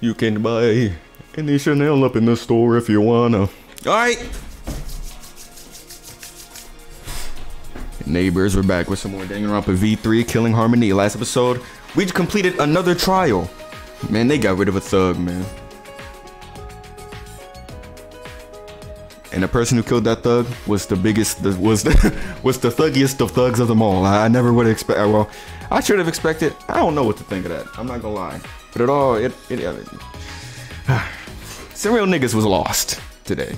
You can buy any Chanel up in the store if you wanna. Alright! Neighbors, we're back with some more Danganronpa V3, Killing Harmony. Last episode, we completed another trial. Man, they got rid of a thug, man. And the person who killed that thug was the biggest, was the thuggiest of thugs of them all. I never would expect. Well, I should have expected. I don't know what to think of that. I'm not gonna lie. But it all, some real niggas was lost today.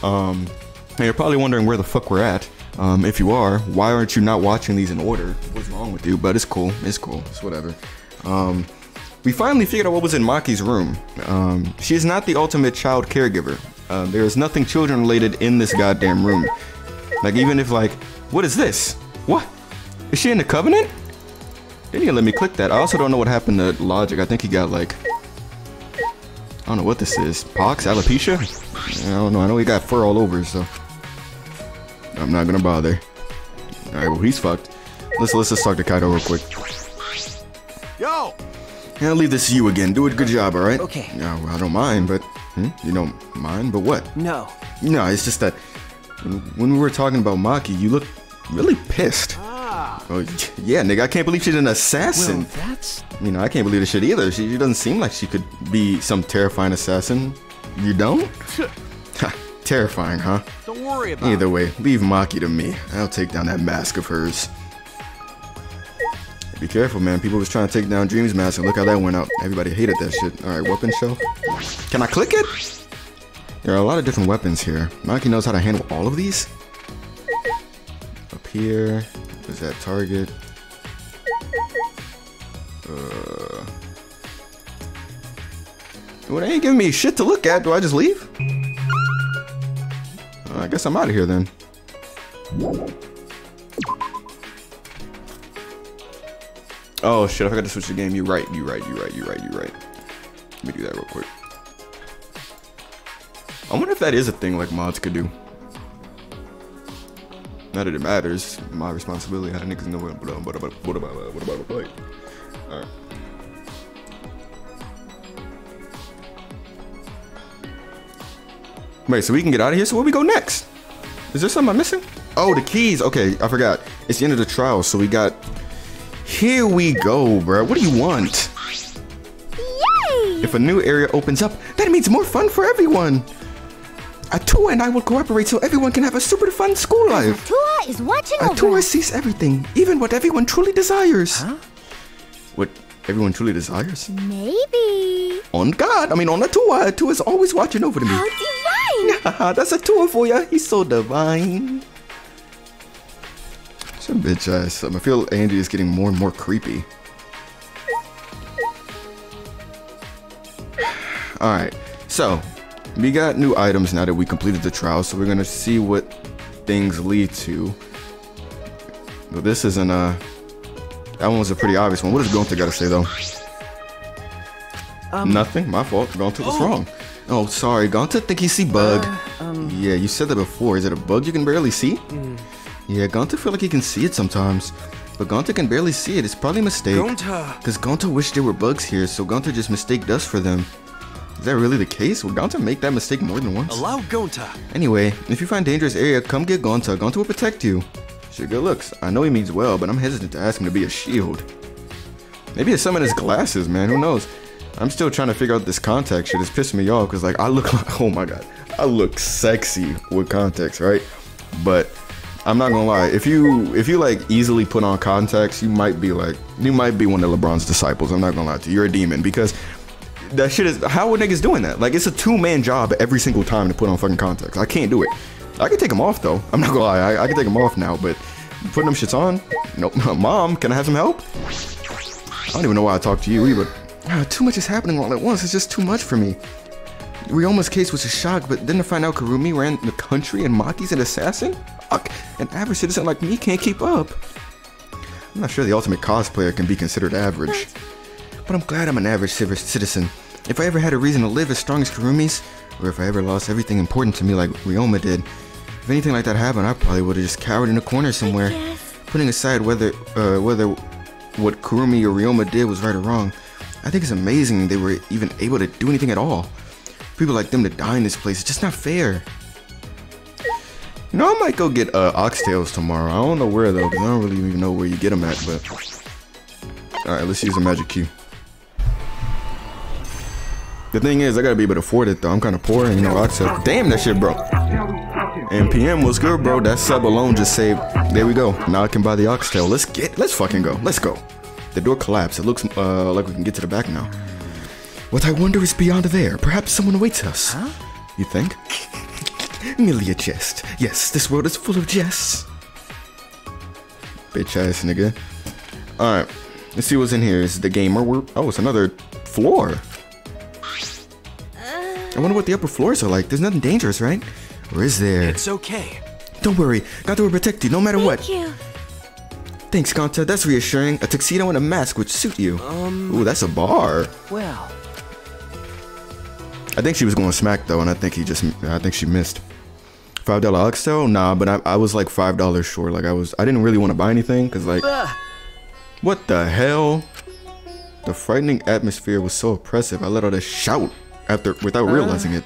And you're probably wondering where the fuck we're at. If you are, why aren't you not watching these in order? What's wrong with you? But it's cool. It's cool. It's whatever. We finally figured out what was in Maki's room. She is not the ultimate child caregiver. There is nothing children related in this goddamn room. Like, even if, like, what is this? What? Is she in the covenant? They didn't let me click that. I also don't know what happened to Logic. I think he got, like, I don't know what this is. Pox? Alopecia? I don't know. I know he got fur all over, so I'm not gonna bother. Alright, well, he's fucked. Let's just talk to Kaito real quick. Yo! Yeah, I'll leave this to you again. Do a good job, alright? Okay. No, I don't mind, but... You don't mind, but what? No. No, it's just that... When we were talking about Maki, you looked really pissed. Ah. Oh, yeah, nigga, I can't believe she's an assassin. Well, that's... You know, I can't believe this shit either. She doesn't seem like she could be some terrifying assassin. You don't? Ha, terrifying, huh? Don't worry about it. Either way, leave Maki to me. I'll take down that mask of hers. Be careful, man. People was trying to take down Dream's mask, and look how that went out. Everybody hated that shit. Alright, weapon shelf. Can I click it? There are a lot of different weapons here. Maki knows how to handle all of these? Up here. What is that? Target. Well, they ain't giving me shit to look at. Do I just leave? I guess I'm out of here, then. Oh shit, I forgot to switch the game. You're right. Let me do that real quick. I wonder if that is a thing like mods could do. Not that it matters. My responsibility. How the niggas know what about a play? Alright. Wait, so we can get out of here? So where we go next? Is there something I'm missing? Oh, the keys. Okay, I forgot. It's the end of the trial, so we got... Here we go, bro. What do you want? Yay! If a new area opens up, that means more fun for everyone. Atua and I will cooperate so everyone can have a super fun school life. Atua is watching over. Atua sees everything, even what everyone truly desires. Huh? What everyone truly desires? Maybe. On God, I mean on Atua. Atua is always watching over me. How divine! That's Atua for ya. He's so divine. Some bitch ass. I feel Angie is getting more and more creepy. Alright, so we got new items now that we completed the trial, so we're gonna see what things lead to. But this isn't a... That one was a pretty obvious one. What does Gonta gotta say though? Nothing, my fault. Gonta was wrong. Oh, sorry. Gonta think he see bug. Yeah, you said that before. Is it a bug you can barely see? Yeah, Gonta feel like he can see it sometimes, but Gonta can barely see it. It's probably a mistake. Gonta! Because Gonta wished there were bugs here, so Gonta just mistaked us for them. Is that really the case? Will Gonta make that mistake more than once? Allow Gonta! Anyway, if you find a dangerous area, come get Gonta. Gonta will protect you. Sure, good looks. I know he means well, but I'm hesitant to ask him to be a shield. Maybe it's some in his glasses, man. Who knows? I'm still trying to figure out this contact shit. It's pissing me off because, like, I look like... Oh my god. I look sexy with contacts, right? But... I'm not gonna lie, if you like easily put on contacts, you might be one of LeBron's disciples. I'm not gonna lie to you, you're a demon, because that shit is, how are niggas doing that? Like, it's a two-man job every single time to put on fucking contacts. I can't do it. I can take them off though, I'm not gonna lie, I can take them off now, but putting them shits on, nope. Mom, can I have some help? I don't even know why I talked to you either. Too much is happening all at once, it's just too much for me. Ryoma's case was a shock, but then to find out Kurumi ran the country and Maki's an assassin? Fuck, an average citizen like me can't keep up. I'm not sure the ultimate cosplayer can be considered average. But I'm glad I'm an average citizen. If I ever had a reason to live as strong as Kurumi's, or if I ever lost everything important to me like Ryoma did, if anything like that happened, I probably would have just cowered in a corner somewhere. Putting aside whether what Kurumi or Ryoma did was right or wrong, I think it's amazing they were even able to do anything at all. People like them to die in this place, it's just not fair. You know, I might go get oxtails tomorrow. I don't know where though, because I don't really even know where you get them at, but... Alright, let's use a magic cube. The thing is, I gotta be able to afford it though. I'm kind of poor and you know, oxtails. Damn, that shit broke. And PM was good, bro. That sub alone just saved. There we go. Now I can buy the oxtail. Let's fucking go. Let's go. The door collapsed. It looks like we can get to the back now. What I wonder is beyond there. Perhaps someone awaits us. Huh? You think? Merely a jest. Yes, this world is full of jests. Bitch ass nigga. Alright. Let's see what's in here. Is the gamer world? Oh, it's another floor. I wonder what the upper floors are like. There's nothing dangerous, right? Or is there? It's okay. Don't worry. Gonta will protect you no matter what. Thank you. Thanks, Gonta. That's reassuring. A tuxedo and a mask would suit you. Ooh, that's a bar. Well. I think she was going smack though, and I think she missed. $5 oxtail? Nah, but I was like $5 short. Like I didn't really want to buy anything because like. What the hell? The frightening atmosphere was so oppressive. I let out a shout without realizing it.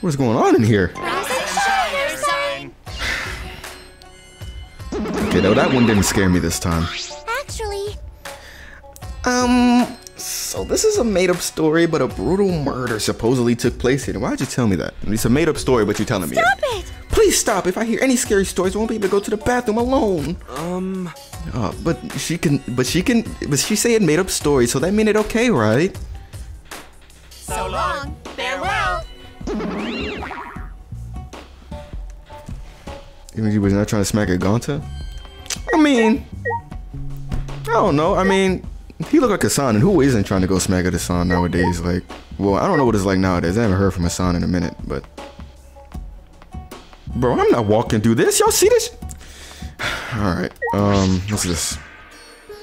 What is going on in here? Okay, no, that one didn't scare me this time. Actually, so this is a made-up story, but a brutal murder supposedly took place here. Why'd you tell me that? It's a made-up story, but you're telling me. Stop it! Please stop! If I hear any scary stories, I won't be able to go to the bathroom alone. But she said made up story, so that mean it okay, right? So long, farewell. Even she was not trying to smack a Gonta? I don't know. I mean, he looked like Hassan, and who isn't trying to go smack at Hassan nowadays? Like, well, I don't know what it's like nowadays. I haven't heard from Hassan in a minute, but. Bro, I'm not walking through this. Y'all see this? Alright, what's this?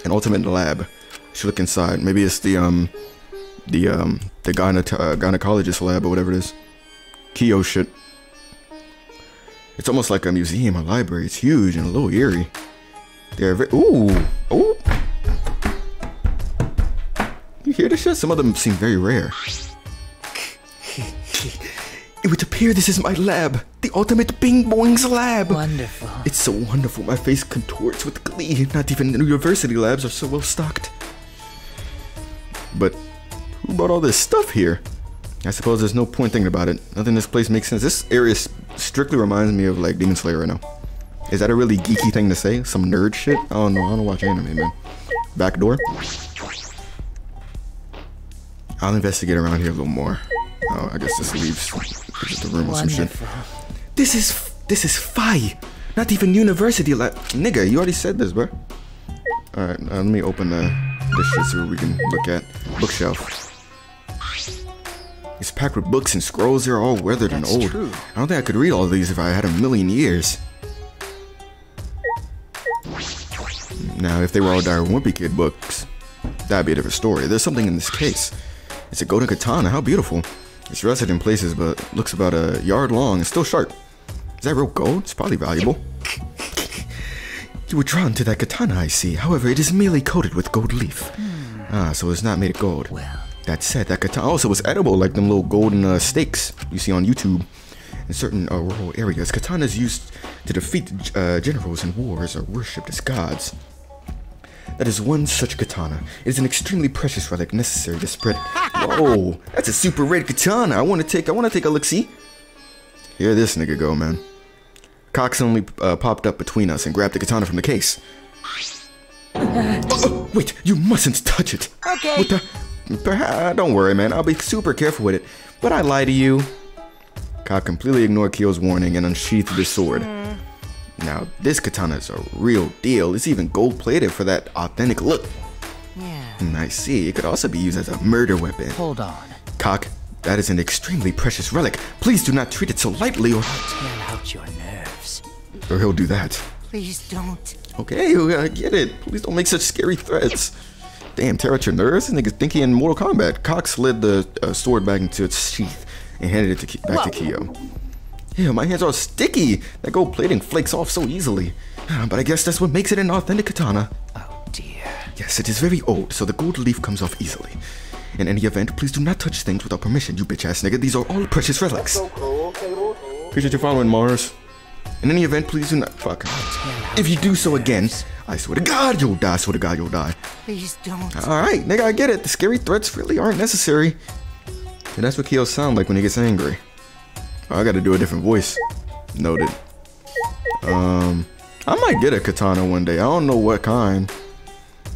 An ultimate lab. Should look inside. Maybe it's the gynecologist lab or whatever it is. Kiyo shit. It's almost like a museum, a library. It's huge and a little eerie. They're very, ooh. You hear this shit? Some of them seem very rare. It would appear this is my lab. The ultimate Bing Boing's lab. Wonderful. It's so wonderful. My face contorts with glee. Not even the university labs are so well stocked. But who brought all this stuff here? I suppose there's no point thinking about it. Nothing in this place makes sense. This area strictly reminds me of like Demon Slayer right now. Is that a really geeky thing to say? Some nerd shit? I don't know. I don't watch anime, man. Back door. I'll investigate around here a little more. Oh, I guess this leaves the room or some shit. This is Fi. Not even university lab. Nigga, you already said this, bro. Alright, let me open this shit so we can look at. Bookshelf. It's packed with books and scrolls. They're all weathered and old. True. I don't think I could read all of these if I had a million years. Now, if they were all Diary of a Wimpy Kid books, that'd be a different story. There's something in this case. It's a golden katana. How beautiful. It's rusted in places, but looks about a yard long and still sharp. Is that real gold? It's probably valuable. You were drawn to that katana, I see. However, it is merely coated with gold leaf. Ah, so it's not made of gold. Well. That said, that katana also was edible, like them little golden steaks you see on YouTube. In certain rural areas, katanas used to defeat generals in wars are worshipped as gods. That is one such katana. It is an extremely precious relic necessary to spread. Whoa, that's a super red katana. I want to take a look. See, here this nigga go, man. Kok suddenly popped up between us and grabbed the katana from the case. Oh, wait, you mustn't touch it. Okay. What the? Don't worry, man. I'll be super careful with it. But I lie to you. Kok completely ignored Kyo's warning and unsheathed the sword. Now, this katana is a real deal. It's even gold-plated for that authentic look. Yeah. I see. It could also be used as a murder weapon. Hold on. Kok, that is an extremely precious relic. Please do not treat it so lightly or... I'll tear out your nerves. Or he'll do that. Please don't. Okay, I get it. Please don't make such scary threats. Damn, tear out your nerves? This nigga's thinking in Mortal Kombat. Kok slid the sword back into its sheath and handed it back to Kiyo. Ew, my hands are sticky. That gold plating flakes off so easily. But I guess that's what makes it an authentic katana. Oh dear. Yes, it is very old, so the gold leaf comes off easily. In any event, please do not touch things without permission, you bitch-ass nigga. These are all precious relics. So cool. Appreciate you following, Mars. In any event, please do not— fuck. If you do so again, I swear to God you'll die. I swear to God you'll die. Please don't. Alright, nigga, I get it. The scary threats really aren't necessary. And that's what Keo sounds like when he gets angry. Oh, I gotta do a different voice. Noted. I might get a katana one day. I don't know what kind.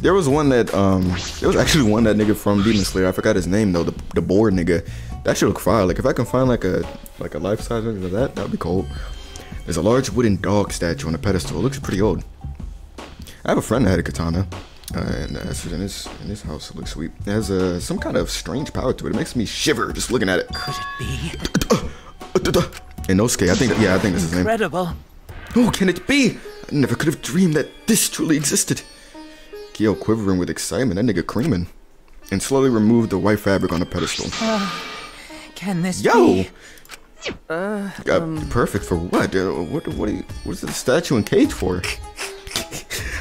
There was one that, there was actually one that nigga from Demon Slayer. I forgot his name though. The board nigga. That should look fire. Like if I can find like a life-size version of that, that'd be cool. There's a large wooden dog statue on a pedestal. It looks pretty old. I have a friend that had a katana, and that's in his house. It looks sweet. It has some kind of strange power to it. It makes me shiver just looking at it. Could it be? Inosuke, I think. Yeah, I think that's his name. Incredible. Who can it be? I never could have dreamed that this truly existed. Kiyo quivering with excitement. That nigga creaming, and slowly removed the white fabric on the pedestal. Can this be? Perfect for what? What is the statue in cage for?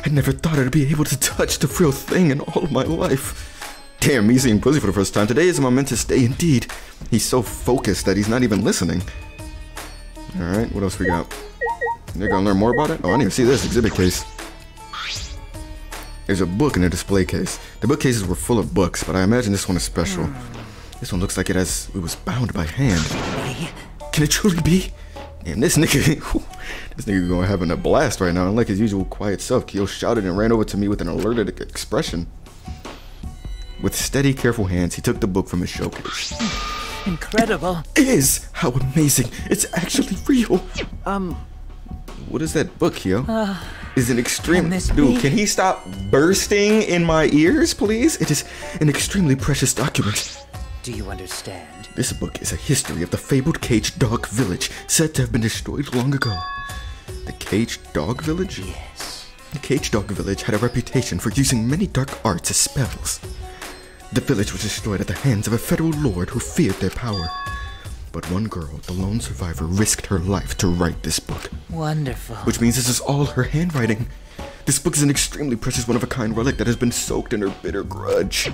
I never thought I'd be able to touch the real thing in all of my life. Damn, me seeing pussy for the first time. Today is a momentous day indeed. He's so focused that he's not even listening. Alright, what else we got? They're gonna learn more about it? Oh, I didn't even see this. Exhibit case. There's a book in a display case. The bookcases were full of books, but I imagine this one is special. This one looks like it was bound by hand. Can it truly be? And this nigga, this nigga going having a blast right now. Unlike his usual quiet self, Keo shouted and ran over to me with an alerted expression. With steady, careful hands, he took the book from his showcase. Incredible. It is! How amazing! It's actually real! What is that book, Keo? Is an extreme... Dude, can he stop bursting in my ears, please? It is an extremely precious document. Do you understand? This book is a history of the fabled Caged Dog Village, said to have been destroyed long ago. The Caged Dog Village? Yes. The Caged Dog Village had a reputation for using many dark arts as spells. The village was destroyed at the hands of a federal lord who feared their power. But one girl, the lone survivor, risked her life to write this book. Wonderful. Which means this is all her handwriting. This book is an extremely precious one-of-a-kind relic that has been soaked in her bitter grudge.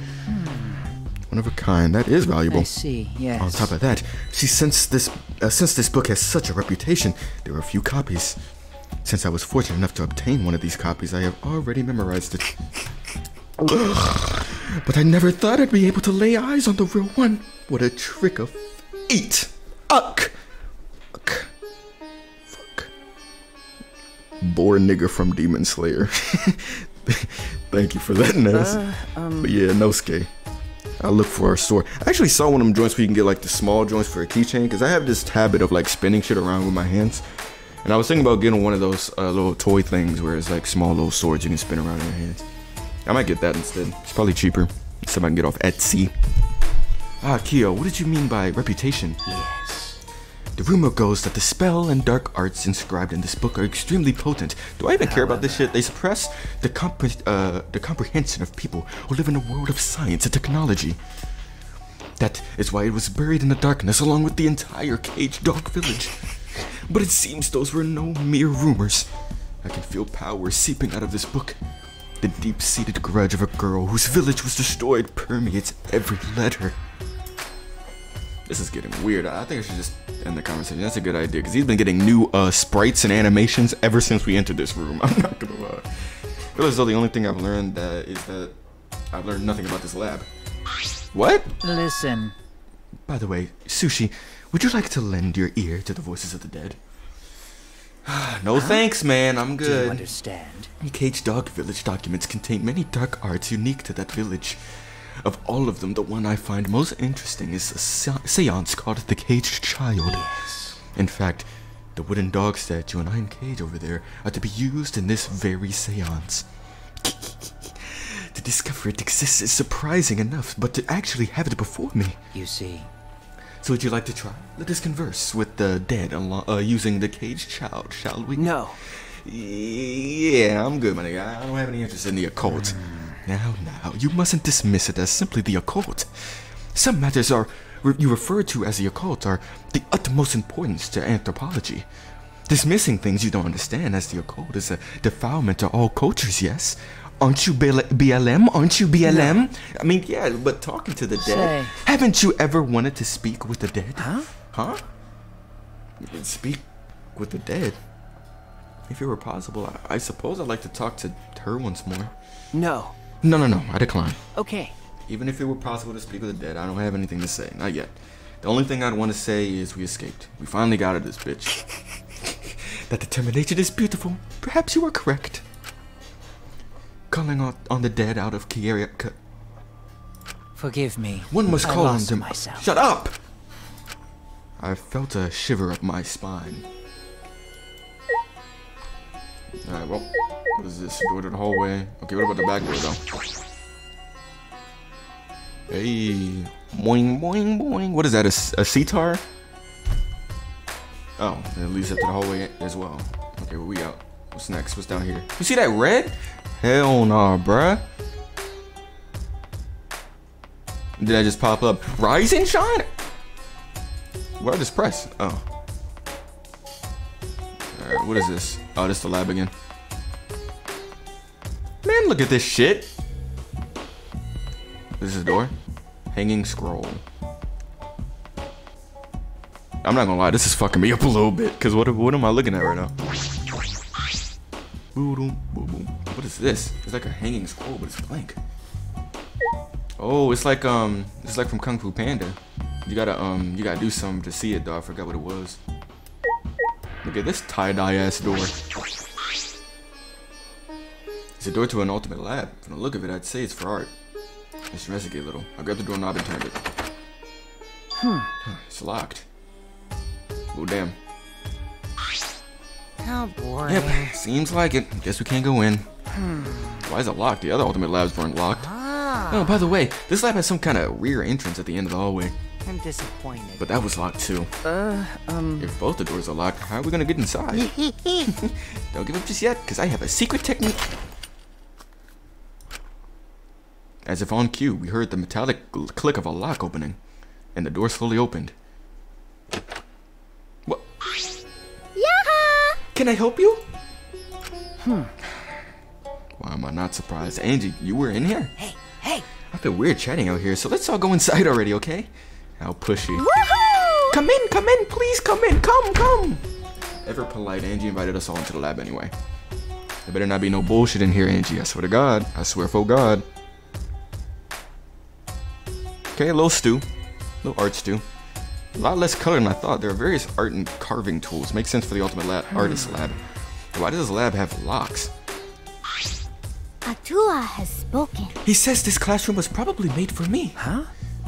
One of a kind. That is valuable. I see, yes. On top of that, since this book has such a reputation, there are a few copies. Since I was fortunate enough to obtain one of these copies, I have already memorized it. But I never thought I'd be able to lay eyes on the real one. What a trick of eat. Uck. Uck. Fuck. Bored nigga from Demon Slayer. Thank you for that, Ness. But yeah, Inosuke. I look for a sword. I actually saw one of them joints where you can get like the small joints for a keychain, because I have this habit of like spinning shit around with my hands. And I was thinking about getting one of those little toy things where it's like small little swords you can spin around in your hands. I might get that instead. It's probably cheaper. It's something I can get off Etsy. Ah, Keo, what did you mean by reputation? Yes. The rumor goes that the spell and dark arts inscribed in this book are extremely potent. Do I even care about this shit? They suppress the comprehension of people who live in a world of science and technology. That is why it was buried in the darkness along with the entire Caged Dog Village. But it seems those were no mere rumors. I can feel power seeping out of this book. The deep-seated grudge of a girl whose village was destroyed permeates every letter. This is getting weird. I think I should just end the conversation. That's a good idea, because he's been getting new sprites and animations ever since we entered this room. I'm not gonna lie. I feel as though the only thing I've learned is that I've learned nothing about this lab. What? Listen. By the way, Sushi, would you like to lend your ear to the voices of the dead? No thanks, man. I'm good. Do you understand? The Caged Dog Village documents contain many dark arts unique to that village. Of all of them, the one I find most interesting is a seance called the Caged Child. Yes. In fact, the wooden dog statue and iron cage over there are to be used in this very seance. To discover it exists is surprising enough, but to actually have it before me. You see. So would you like to try? Let us converse with the dead using the Caged Child, shall we? No. Yeah, I'm good, my nigga. I don't have any interest in the occult. Now, you mustn't dismiss it as simply the occult. Some matters you refer to as the occult are the utmost importance to anthropology. Dismissing things you don't understand as the occult is a defilement to all cultures, yes? Aren't you BLM? Aren't you BLM? I mean, yeah, but talking to the dead. Haven't you ever wanted to speak with the dead? Huh? Huh? Speak with the dead? If it were possible, I suppose I'd like to talk to her once more. No. No, no, no. I decline. Okay. Even if it were possible to speak with the dead, I don't have anything to say. Not yet. The only thing I'd want to say is we escaped. We finally got out of this bitch. That determination is beautiful. Perhaps you are correct. Calling on the dead out of Kieriatka. Forgive me. One must call on them. Myself. Shut up! I felt a shiver up my spine. Alright, well, what is this? Door to the hallway. Okay, what about the back door, though? Hey. Boing, boing, boing. What is that? A sitar? Oh, it leads up to the hallway as well. Okay, well, we out. What's next? What's down here? You see that red? Hell nah, bruh. Did I just pop up? Rise and shine? Where I just press? Oh. Alright, what is this? Oh, this is the lab again. Man, look at this shit. This is the door. Hanging scroll. I'm not gonna lie, this is fucking me up a little bit. Cause what am I looking at right now? What is this? It's like a hanging scroll, but it's blank. Oh, it's like from Kung Fu Panda. You gotta do something to see it, though. I forgot what it was. Look at this tie-dye ass door. It's a door to an ultimate lab. From the look of it, I'd say it's for art. Let's investigate a little. I grabbed the doorknob and turned it. It's locked. Oh damn. How boring. Yep, seems like it. Guess we can't go in. Why is it locked? The other ultimate labs weren't locked. Oh, by the way, this lab has some kind of rear entrance at the end of the hallway. I'm disappointed. But that was locked too. If both the doors are locked, how are we gonna get inside? Don't give up just yet, because I have a secret technique. As if on cue, we heard the metallic click of a lock opening, and the door slowly opened. What? Yeah. Can I help you? Why am I not surprised? Angie, you were in here? Hey, hey. I feel weird chatting out here, so let's all go inside already, okay? How pushy. Woohoo! Come in, please come in, come, come. Ever polite, Angie invited us all into the lab anyway. There better not be no bullshit in here, Angie, I swear to God. I swear for God. Okay, a little stew, a little art stew. A lot less color than I thought. There are various art and carving tools. Makes sense for the ultimate lab, artist lab. Why does this lab have locks? Atua has spoken. He says this classroom was probably made for me. Huh?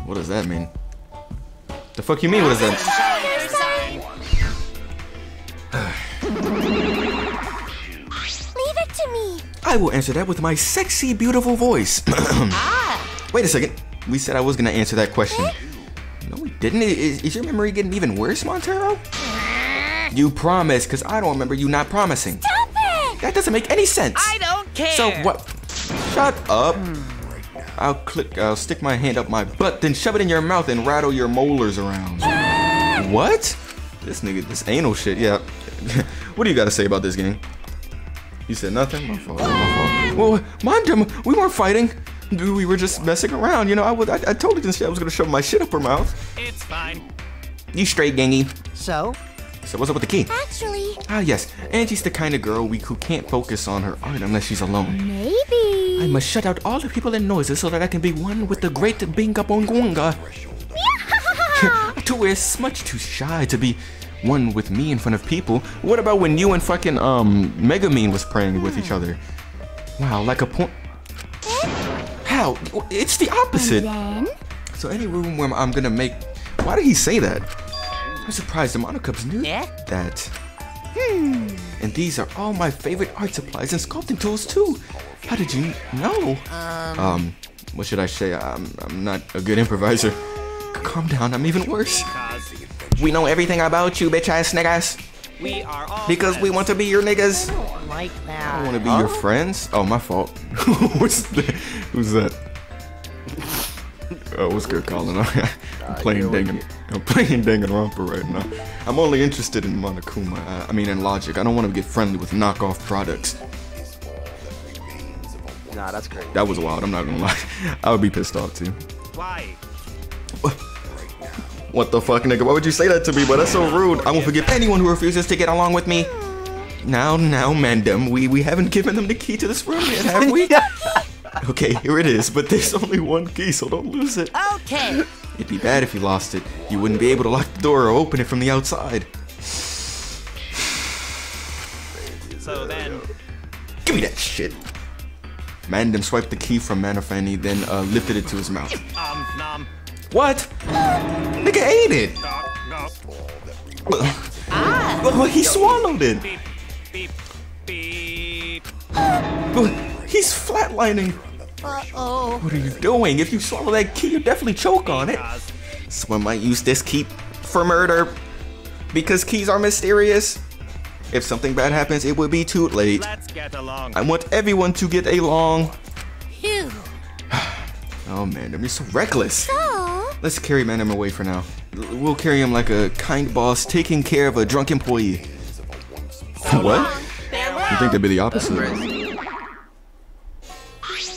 What does that mean? The fuck you mean? What is that? Leave it to me. I will answer that with my sexy, beautiful voice. Wait a second. We said I was gonna answer that question. No, we didn't. Is your memory getting even worse, Montero? You promised, cause I don't remember you not promising. Stop it! That doesn't make any sense. I don't care. So what? Shut up. I'll stick my hand up my butt, then shove it in your mouth and rattle your molars around. What? This nigga, this anal shit. Yeah. What do you gotta say about this game? You said nothing. My fault. My fault. Well, Montero, we weren't fighting. Dude, we were just messing around, you know. I totally didn't say I was gonna shove my shit up her mouth. It's fine. You straight, gangy. So? So what's up with the key? Actually. Ah, yes. Angie's the kind of girl who can't focus on her art unless she's alone. Maybe. I must shut out all the people and noises so that I can be one with the great Bingabongonga. Yeah. Atua is much too shy to be one with me in front of people. What about when you and fucking Megumin was praying with each other? Wow, like a point. Wow, it's the opposite. So any room where I'm gonna make... Why did he say that? I'm surprised the Monocups knew that. And these are all my favorite art supplies and sculpting tools too. How did you know? What should I say? I'm not a good improviser. Calm down, I'm even worse. We know everything about you, bitch ass niggas. We are all because we want to be your niggas. Like that. I don't want to be your friends. Oh, my fault. What's that? Who's that? Oh, what's good, Colin? I'm playing Danganronpa right now. I'm only interested in Monokuma. I mean, in Logic. I don't want to get friendly with knockoff products. Nah, that's crazy. That was wild. I'm not gonna lie. I would be pissed off too. Why? What the fuck, nigga? Why would you say that to me? But that's so rude. I won't forgive anyone who refuses to get along with me. Now, Mandem, we haven't given them the key to this room yet, have we? Okay, here it is, but there's only one key, so don't lose it. Okay. It'd be bad if you lost it. You wouldn't be able to lock the door or open it from the outside. So then... Give me that shit. Mandem swiped the key from Manafani, then lifted it to his mouth. What? Nigga ate it. He swallowed it. He's flatlining. Uh-oh. What are you doing? If you swallow that key, you definitely choke on it. Someone might use this key for murder because keys are mysterious. If something bad happens, it would be too late. Let's get along. I want everyone to get along. Phew. Oh, Mandem, you're so reckless. Let's carry Mandem away for now. We'll carry him like a kind boss taking care of a drunk employee. So what? You think they'd be the opposite?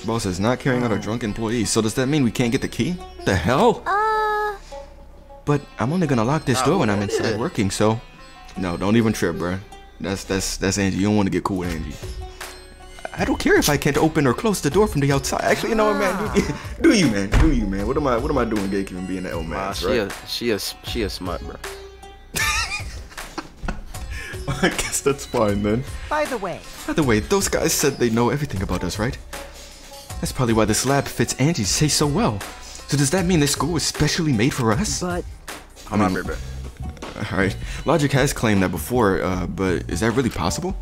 Boss is not carrying out a drunk employee, so does that mean we can't get the key? The hell? But I'm only gonna lock this door when I'm inside working, so... No, don't even trip, bruh. That's Angie. You don't want to get cool with Angie. I don't care if I can't open or close the door from the outside. Actually, you know what, man? Do you, man? What am I doing gatekeeping being the old man, right? She a smut, bro. I guess that's fine, then. By the way, those guys said they know everything about us, right? That's probably why this lab fits Angie's taste so well. So does that mean this school was specially made for us? But... I'm not remember. Alright, Logic has claimed that before, but is that really possible?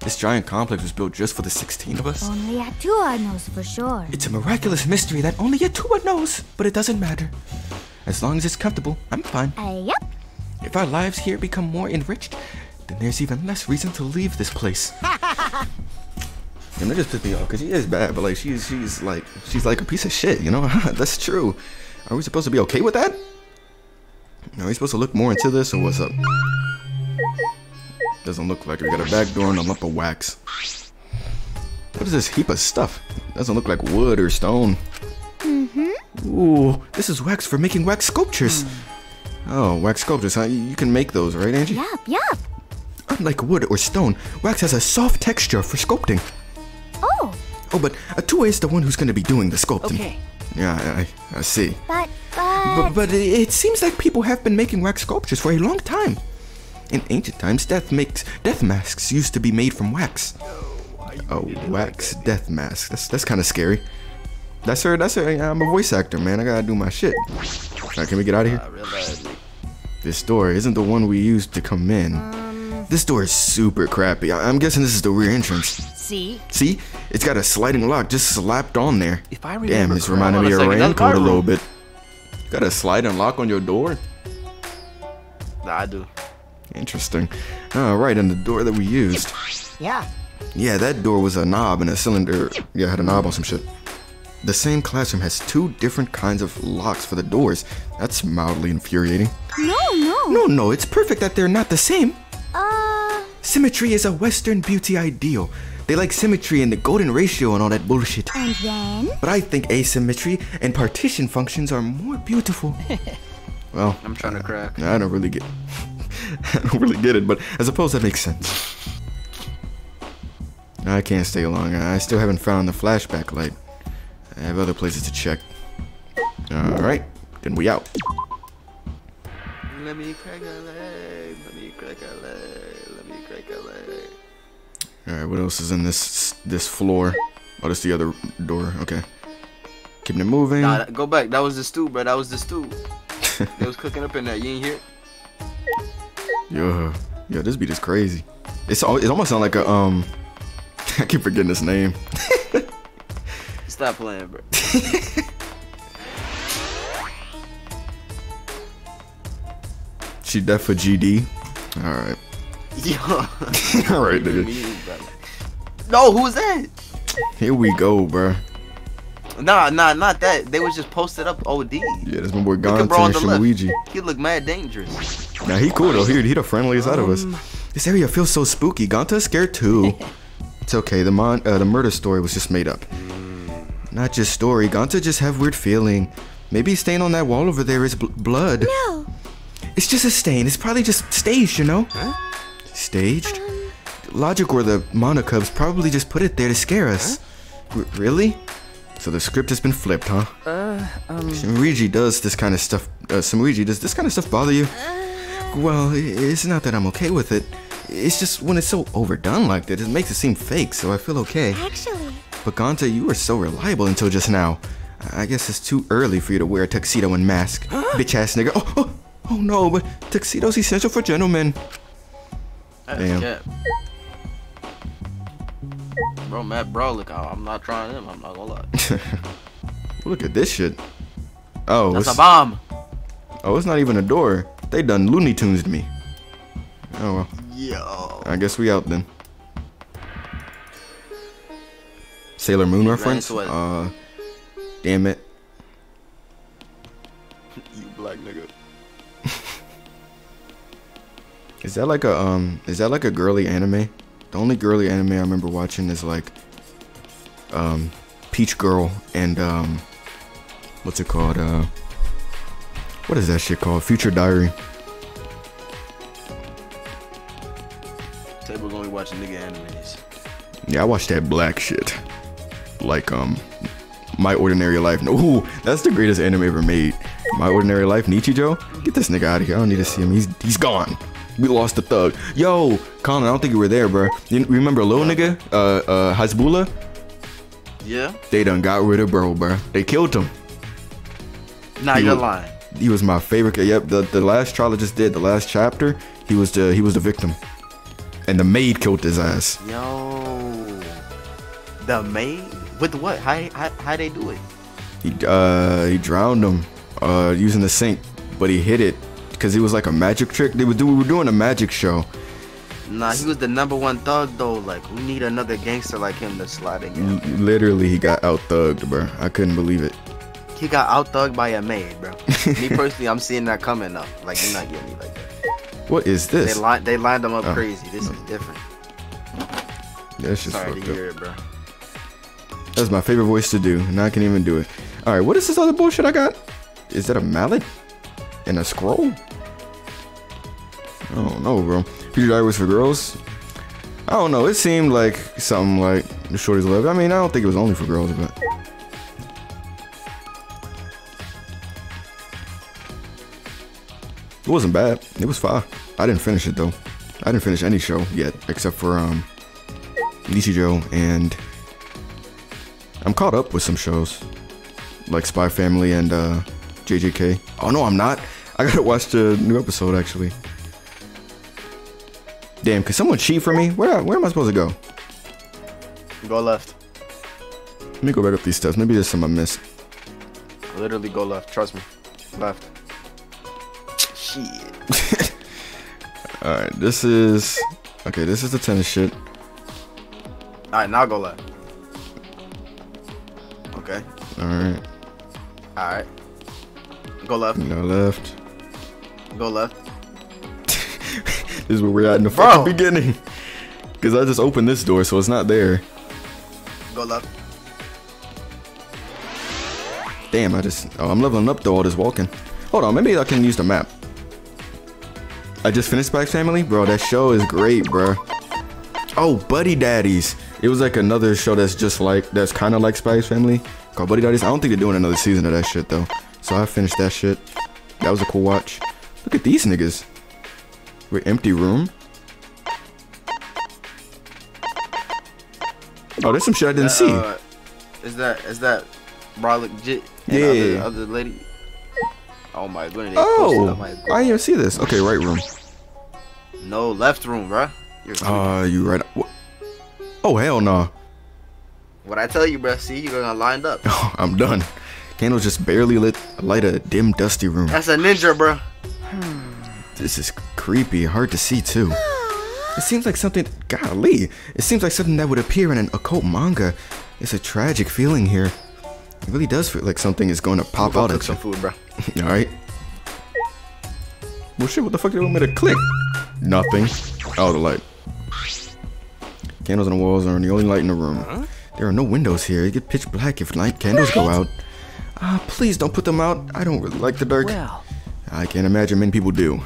This giant complex was built just for the 16 of us? Only Atua knows for sure. It's a miraculous mystery that only Atua knows, but it doesn't matter. As long as it's comfortable, I'm fine. Yep. If our lives here become more enriched, then there's even less reason to leave this place. And that just pissed me off, because she is bad, but like she's like a piece of shit, you know? That's true. Are we supposed to be okay with that? Are we supposed to look more into this, or what's up? Doesn't look like it. We got a back door and a lump of wax. What is this heap of stuff? Doesn't look like wood or stone. Ooh, this is wax for making wax sculptures. Oh, wax sculptures, huh? You can make those, right, Angie? Yup. Unlike wood or stone, wax has a soft texture for sculpting. Oh, but Atua is the one who's going to be doing the sculpting. Okay. Yeah, I see. But it seems like people have been making wax sculptures for a long time. In ancient times, death masks used to be made from wax. Oh, wax death mask. That's kind of scary. That's her. Yeah, I'm a voice actor, man. I gotta do my shit. Alright, can we get out of here? This door isn't the one we used to come in. This door is super crappy. I'm guessing this is the rear entrance. See? It's got a sliding lock just slapped on there. If I remember Damn, it's reminding me of raincoat a little bit. You got a sliding lock on your door? Nah, I do. Interesting. Alright, and the door that we used. Yeah, that door was a knob and a cylinder. Yeah, it had a knob on some shit. The same classroom has two different kinds of locks for the doors. That's mildly infuriating. No, it's perfect that they're not the same. Symmetry is a Western beauty ideal. They like symmetry and the golden ratio and all that bullshit. And then? But I think asymmetry and partition functions are more beautiful. Well, I'm trying to crack. I don't really get it, but I suppose that makes sense. I can't stay long. I still haven't found the flashback light. I have other places to check. Alright, then we out. Let me crack a leg, let me crack a leg, let me crack a leg. Alright, what else is in this floor? Oh, that's the other door, okay. Keeping it moving. Nah, go back, that was the stew, bro, that was the stew. It was cooking up in there, you ain't hear it? Yo, this beat is crazy. It almost sounds like a I keep forgetting his name. Stop playing, bro. She deaf for GD. All right. Yeah. All right, nigga. No, who's that? Here we go, bro. Nah, not that. They was just posted up OD. Yeah, that's my boy Gonta and Shuichi. He look mad dangerous. Nah, he cool though. He the friendliest out of us. This area feels so spooky. Gonta's scared too. It's okay, the murder story was just made up. Not just story, Gonta just have weird feeling. Maybe stain on that wall over there is blood. No! It's just a stain, it's probably just staged, you know? Huh? Staged? Logic or the Monocubs probably just put it there to scare us. Huh? Really? So the script has been flipped, huh? Shuichi does this kind of stuff. Shuichi, does this kind of stuff bother you? Well, it's not that I'm okay with it. It's just when it's so overdone like that, it makes it seem fake, so I feel okay. Actually. But Gonta, you were so reliable until just now. I guess it's too early for you to wear a tuxedo and mask. Bitch ass nigga. Oh no, but tuxedo's essential for gentlemen. Damn. Cat. Bro, Matt Brolic, I'm not trying him, I'm not gonna lie. Look at this shit. Oh, that's a bomb. Oh, it's not even a door. They done Looney Tunes me. Oh well. Yo. I guess we out then. Sailor Moon reference? Damn it. You black nigga. Is that like a girly anime? The only girly anime I remember watching is like Peach Girl and what's it called? What is that shit called? Future Diary. We're gonna be watching nigga animes. Yeah, I watched that black shit. Like My Ordinary Life. No, that's the greatest anime ever made. My Ordinary Life, Nichijou. Get this nigga out of here. I don't need to see him. He's gone. We lost the thug. Yo, Colin, I don't think you were there, bro. You remember Lil Nigga? Hasbula? Yeah. They done got rid of bro, bro. They killed him. Nah, you're lying. He was my favorite. Yep, the last trial I just did, the last chapter, he was the victim. And the maid killed his ass. Yo, the maid with what? How they do it? He drowned him using the sink, but he hit it because it was like a magic trick. We were doing a magic show. Nah, he was the #1 thug though. Like we need another gangster like him to slide again. Literally, he got out thugged, bro. I couldn't believe it. He got out thugged by a maid, bro. Me personally, I'm seeing that coming up. Like you're not getting me like that. What is this? They lined them up crazy. This is different. That's just sorry to hear it, bro. That's my favorite voice to do, and I can even do it. All right, what is this other bullshit I got? Is that a mallet and a scroll? I don't know, bro. Future Diary was for girls. I don't know. It seemed like something like the shorties love. I mean, I don't think it was only for girls, but. It wasn't bad. It was fire. I didn't finish it though. I didn't finish any show yet, except for Nichijou, and I'm caught up with some shows like Spy Family and JJK. Oh no, I'm not. I gotta watch the new episode actually. Damn, could someone cheat for me? Where am I supposed to go? Go left. Let me go right up these steps. Maybe there's some I missed. Literally go left. Trust me. Left. Shit. Alright, this is... Okay, this is the tennis shit. Alright, now go left. Okay. Alright. Alright. Go left. No left. Go left. This is where we're at in the fucking beginning. Because I just opened this door, so it's not there. Go left. Damn, I just... Oh, I'm leveling up though, all this walking. Hold on, maybe I can use the map. I just finished Spy Family, bro. That show is great, bro. Oh, Buddy Daddies. It was like another show that's kind of like Spy Family called Buddy Daddies. I don't think they're doing another season of that shit though. So I finished that shit. That was a cool watch. Look at these niggas. Wait, empty room. Oh, there's some shit I didn't see. Is that Brolic Jit? Yeah. Other lady. Oh my goodness. Oh, my goodness. I didn't even see this. Okay, right room. No, left room, bruh. You right. Oh, hell no. Nah. What I tell you, bruh, see, you're gonna lined up. Oh, I'm done. Candles just barely lit. Light a dim, dusty room. That's a ninja, bruh. This is creepy. Hard to see, too. It seems like something. Golly. It seems like something that would appear in an occult manga. It's a tragic feeling here. It really does feel like something is going to pop out at you. Alright. Well, shit, what the fuck do you want me to click? Nothing. Oh, the light. Candles on the walls are the only light in the room. There are no windows here. It gets pitch black if night candles go out. Please don't put them out. I don't really like the dark. Well, I can't imagine many people do.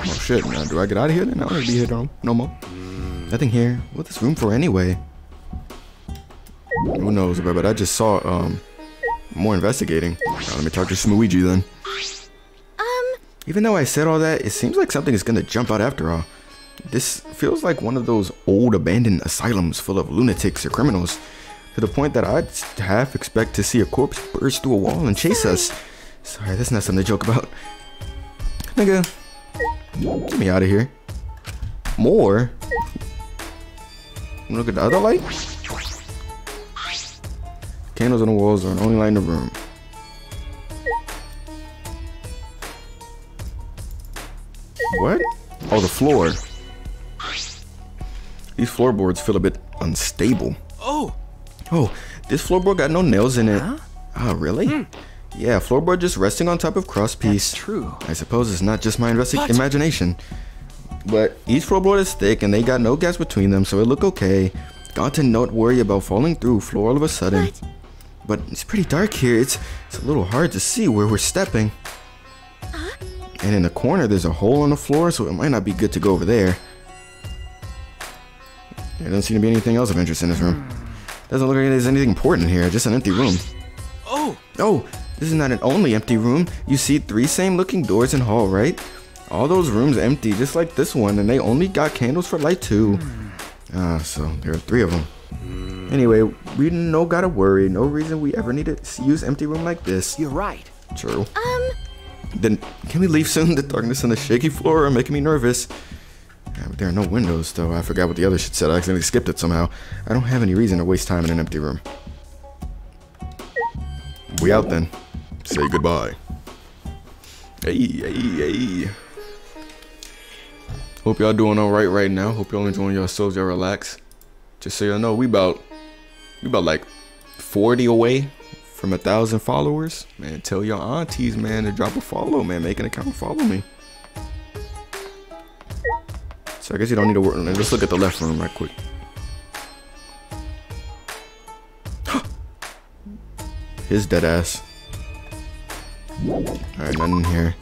Oh shit, now do I get out of here then? I don't want to be here no more. Nothing here. What's this room for anyway? Who knows, but I just saw more investigating. Let me talk to Shuichi then. Even though I said all that, it seems like something is gonna jump out after all. This feels like one of those old abandoned asylums full of lunatics or criminals, to the point that I'd half expect to see a corpse burst through a wall and chase us. Sorry, that's not something to joke about. Nigga, get me out of here. More? Look at the other light? Candles on the walls are the only light in the room. What? Oh, the floor. These floorboards feel a bit unstable. Oh, this floorboard got no nails in it. Ah, really? Yeah, floorboard just resting on top of crosspiece. That's true. I suppose it's not just my imagination. But each floorboard is thick and they got no gaps between them, so it looked okay. Gonta not worry about falling through floor all of a sudden. But it's pretty dark here. It's a little hard to see where we're stepping. And in the corner, there's a hole in the floor, so it might not be good to go over there. There doesn't seem to be anything else of interest in this room. Doesn't look like there's anything important here, just an empty room. Oh, this is not an only empty room. You see three same looking doors and hall, right? All those rooms empty, just like this one, and they only got candles for light too. So there are three of them. Anyway, we no gotta worry. No reason we ever need to use empty room like this. You're right. True. Then can we leave soon? The darkness and the shaky floor are making me nervous. But there are no windows though. I forgot what the other shit said. I accidentally skipped it somehow. I don't have any reason to waste time in an empty room. We out then. Say goodbye. Hey. Hope y'all doing all right right now. Hope y'all enjoying yourselves. Y'all relax. Just so y'all know, we about like 40 away from 1,000 followers, man. Tell your aunties, man, to drop a follow, man. Make an account, follow me. So I guess you don't need to work. Let's look at the left room right quick. His dead ass. All right, nothing here.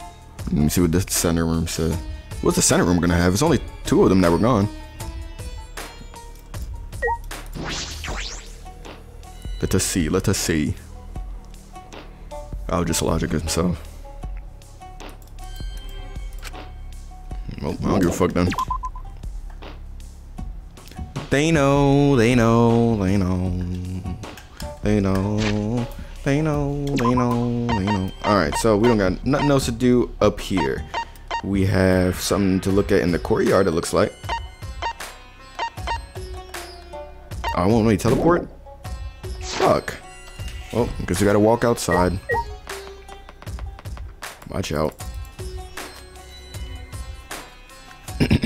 Let me see what the center room says. What's the center room gonna have? It's only two of them that were gone. Let us see. I'll just Logic himself. Well, I don't give a fuck then. They know. Alright, so we don't got nothing else to do up here. We have something to look at in the courtyard, it looks like. I won't really teleport. Fuck. Well, I guess we gotta walk outside. Watch out. I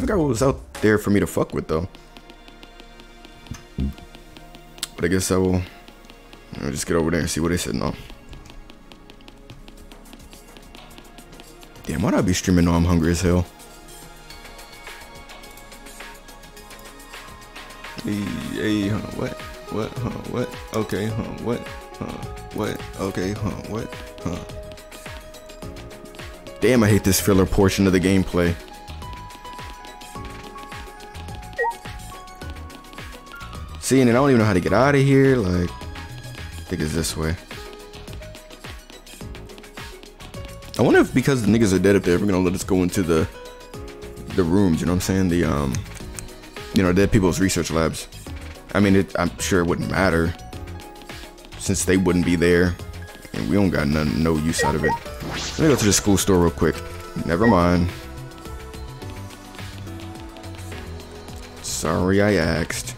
forgot what was out there for me to fuck with though. But I guess I will just get over there and see what they said now. Damn, why'd I be streaming now? I'm hungry as hell. Hey, hold on, what? Damn, I hate this filler portion of the gameplay. See, and I don't even know how to get out of here. Like, I think it's this way. I wonder if because the niggas are dead up there, we're gonna let us go into the rooms. You know what I'm saying? The you know, dead people's research labs. I mean, I'm sure it wouldn't matter since they wouldn't be there, and we don't got no use out of it. Let me go to the school store real quick. Never mind. Sorry, I asked.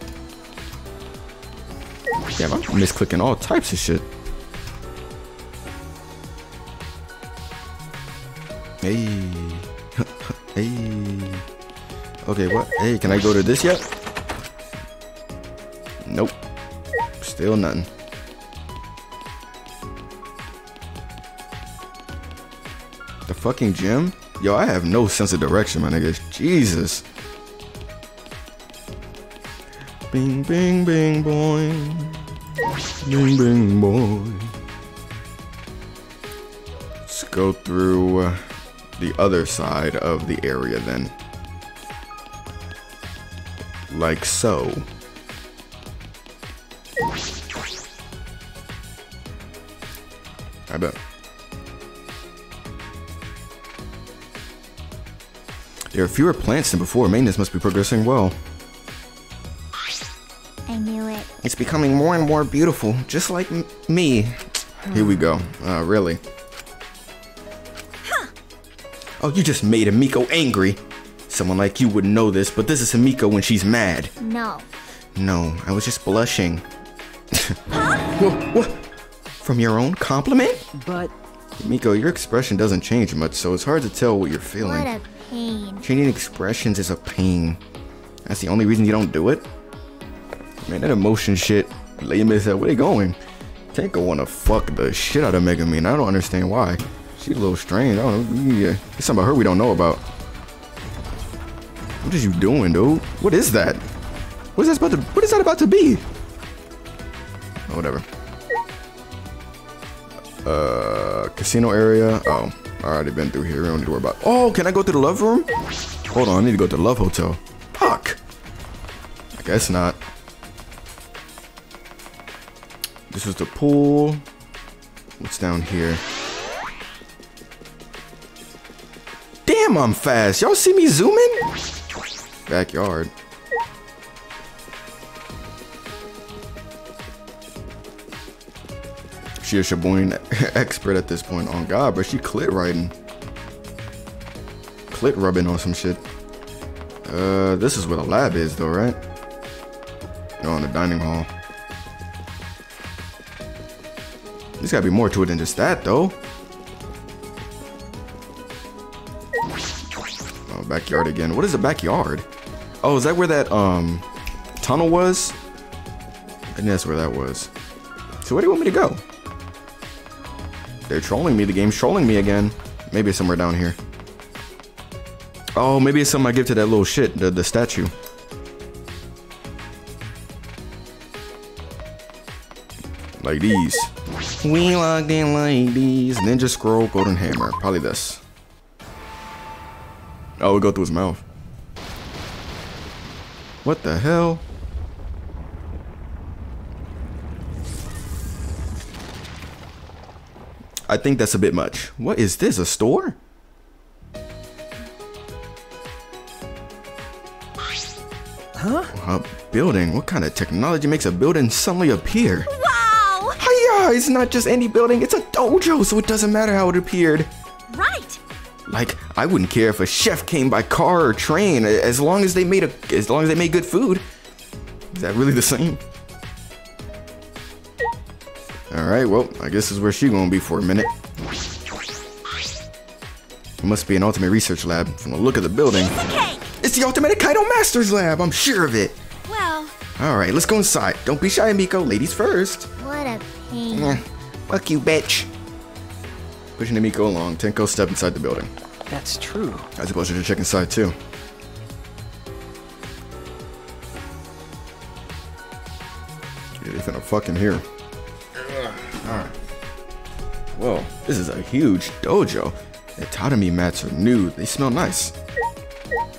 Damn, I'm misclicking all types of shit. Hey, hey. Okay, what? Hey, can I go to this yet? Nope. Still nothing. The fucking gym? Yo, I have no sense of direction, my niggas. Jesus. Bing, bing, bing, boing. Bing, bing, boing. Let's go through the other side of the area then. Like so. I bet. There are fewer plants than before. Maintenance must be progressing well. I knew it. It's becoming more and more beautiful, just like me. Here we go. Really? Huh. Oh, you just made Himiko angry. Someone like you would know this, but this is Himiko when she's mad. No. No, I was just blushing. Huh? What? From your own compliment? But... Himiko, your expression doesn't change much, so it's hard to tell what you're feeling. What a pain. Changing expressions is a pain. That's the only reason you don't do it? Man, that emotion shit, lame as hell. Where they going? Tenko wanna fuck the shit out of Megumi, and I don't understand why. She's a little strange. I don't know. Yeah, it's something about her we don't know about. What is you doing, dude? What is that? What is that about to be? Oh, whatever. Casino area. Oh, I already been through here. We don't need to worry about. Oh, can I go to the love room? Hold on, I need to go to the love hotel. Fuck. I guess not. This is the pool. What's down here? Damn, I'm fast. Y'all see me zooming? Backyard. She a Shibuyan expert at this point. On God, but she clit riding. Clit rubbing on some shit. This is where the lab is though, right? No, in the dining hall. There's gotta be more to it than just that, though. Oh, backyard again. What is a backyard? Oh, is that where that, tunnel was? I think that's where that was. So where do you want me to go? They're trolling me. The game's trolling me again. Maybe it's somewhere down here. Oh, maybe it's something I give to that little shit, the statue. Like these. We locked in like these. Ninja scroll, golden hammer. Probably this. Oh, we go through his mouth. What the hell? I think that's a bit much. What is this? A store? Huh? A building. What kind of technology makes a building suddenly appear? It's not just any building, it's a dojo, so it doesn't matter how it appeared. Right. Like, I wouldn't care if a chef came by car or train, as long as they made good food. Is that really the same? Alright, well, I guess this is where she's gonna be for a minute. It must be an ultimate research lab from the look of the building. It's the ultimate Kaito Masters Lab, I'm sure of it. Well. Alright, let's go inside. Don't be shy, Himiko. Ladies first. What a pain. Fuck you, bitch. Pushing Himiko along, Tenko stepped inside the building. That's true. I suppose you should check inside, too. You're finna fucking hear. Alright. Whoa, this is a huge dojo. The tatami mats are new. They smell nice.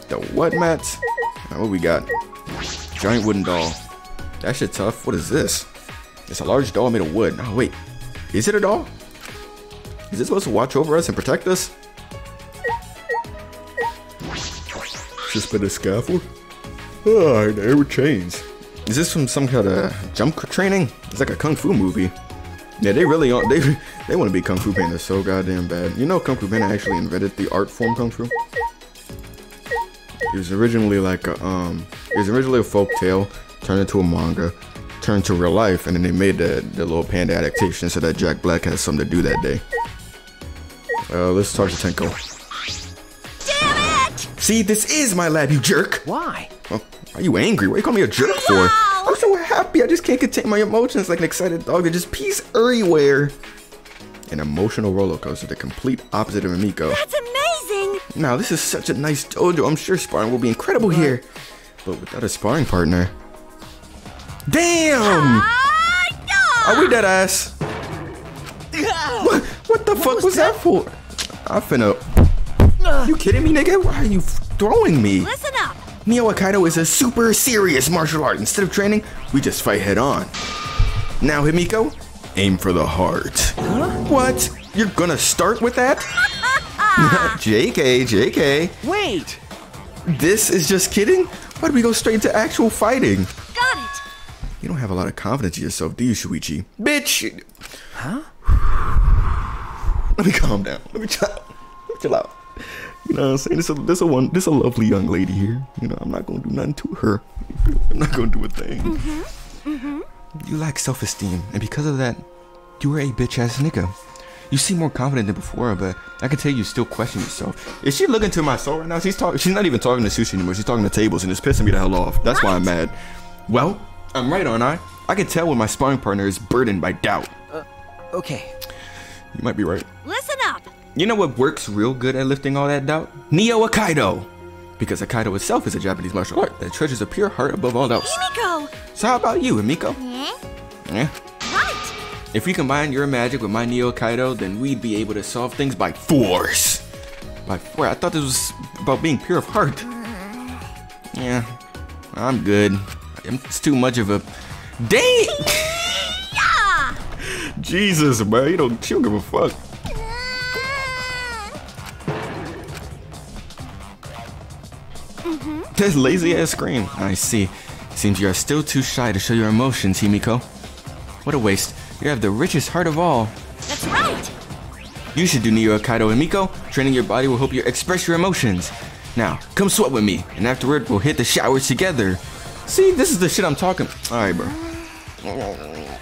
The what mats? Right, what we got? Giant wooden doll. That shit tough. What is this? It's a large doll made of wood. Oh, wait. Is it a doll? Is it supposed to watch over us and protect us? Just been a scaffold? Oh, there were chains. Is this from some kind of jump training? It's like a kung fu movie. Yeah, they really are. They want to be kung fu panda so goddamn bad. You know Kung Fu Panda actually invented the art form kung fu? It was originally like a, it was originally a folk tale, turned into a manga, turned to real life, and then they made the little panda adaptation so that Jack Black has something to do that day. Let's talk to Tenko. Damn it! See, this is my lab, you jerk! Why? Oh, are you angry? What are you calling me a jerk for? I'm so happy, I just can't contain my emotions like an excited dog that just pees everywhere. An emotional roller coaster, the complete opposite of Himiko. That's amazing. Now, this is such a nice dojo. I'm sure sparring will be incredible here. But without a sparring partner. Damn! Are we dead ass? What the fuck was that for? I'm finna. You kidding me, nigga? Why are you throwing me? Listen up. Neo Aikido is a super serious martial art. Instead of training, we just fight head on. Now, Himiko, aim for the heart. Huh? What? You're gonna start with that? JK, JK. Wait. This is just kidding? Why do we go straight to actual fighting? Got it. You don't have a lot of confidence in yourself, do you, Shuichi? Bitch. Huh? Let me calm down. Let me chill out. You know what I'm saying? This a lovely young lady here. You know, I'm not gonna do nothing to her. I'm not gonna do a thing. You lack self-esteem, and because of that, you are a bitch-ass nigga. You seem more confident than before, but I can tell you still question yourself. Is she looking to my soul right now? She's not even talking to Sushi anymore. She's talking to tables, and it's pissing me the hell off. That's why I'm mad. Well, I'm right, aren't I? I can tell when my sparring partner is burdened by doubt. Okay. You might be right. Listen up. You know what works real good at lifting all that doubt? Neo Aikido! Because Aikido itself is a Japanese martial art that treasures a pure heart above all else. Himiko! So how about you, Himiko? Yeah? Right! If we combine your magic with my Neo Aikido, then we'd be able to solve things by force. By force? I thought this was about being pure of heart. Yeah, I'm good. It's too much of a... Dang! Yeah. Jesus, bro, she don't give a fuck. That lazy ass scream. I see. Seems you are still too shy to show your emotions, Himiko. What a waste. You have the richest heart of all. That's right! You should do Neo Aikido, Himiko. Training your body will help you express your emotions. Now, come sweat with me, and afterward we'll hit the showers together. See, this is the shit I'm talking. Alright, bro.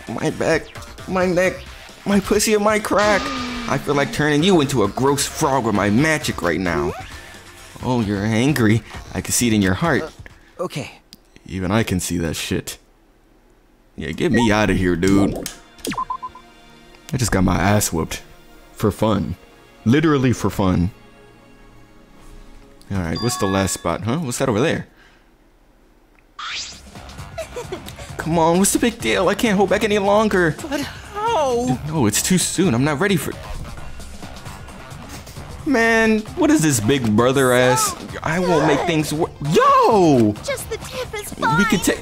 My back, my neck, my pussy, and my crack. I feel like turning you into a gross frog with my magic right now. Oh, you're angry. I can see it in your heart. Okay. Even I can see that shit. Yeah, get me out of here, dude. I just got my ass whooped. For fun. Literally for fun. Alright, what's the last spot, huh? What's that over there? Come on, what's the big deal? I can't hold back any longer. But how? No, it's too soon. I'm not ready for... Man, what is this big brother ass? I won't make things work. Yo! Just the tip is fine. We could take.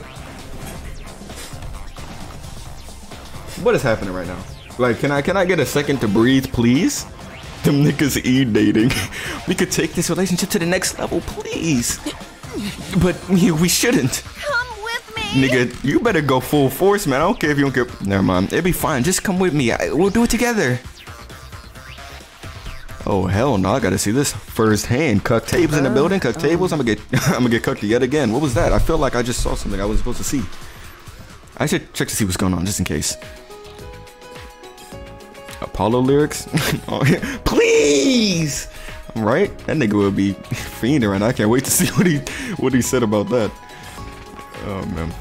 What is happening right now? Like, can I get a second to breathe, please? Them niggas e-dating. We could take this relationship to the next level, please. But we shouldn't. Come with me. Nigga, you better go full force, man. I don't care if you don't care. Never mind. It'd be fine. Just come with me. We'll do it together. Oh hell no! I gotta see this firsthand. Cuck tables in the building. Cuck tables. I'm gonna get cucked yet again. What was that? I feel like I just saw something I wasn't supposed to see. I should check to see what's going on, just in case. Apollo lyrics. Oh, yeah. Please. Right? That nigga would be fiending right now. I can't wait to see what he said about that. Oh man.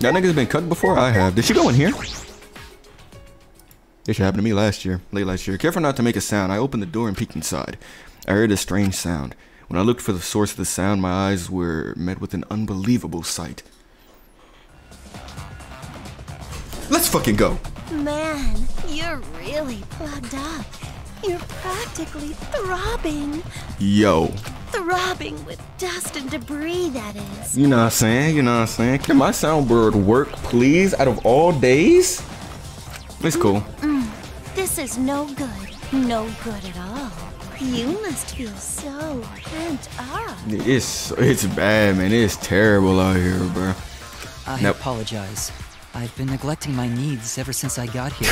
That nigga's been cucked before? I have. Did she go in here? This shit happened to me last year, late last year. Careful not to make a sound. I opened the door and peeked inside. I heard a strange sound. When I looked for the source of the sound, my eyes were met with an unbelievable sight. Let's fucking go! Man, you're really plugged up. You're practically throbbing. Yo. Throbbing with dust and debris, that is. You know what I'm saying? You know what I'm saying? Can my soundboard work, please? Out of all days? It's cool. This is no good. No good at all. You must feel so pent up. It's bad, man. It's terrible out here, bro. I apologize. I've been neglecting my needs ever since I got here.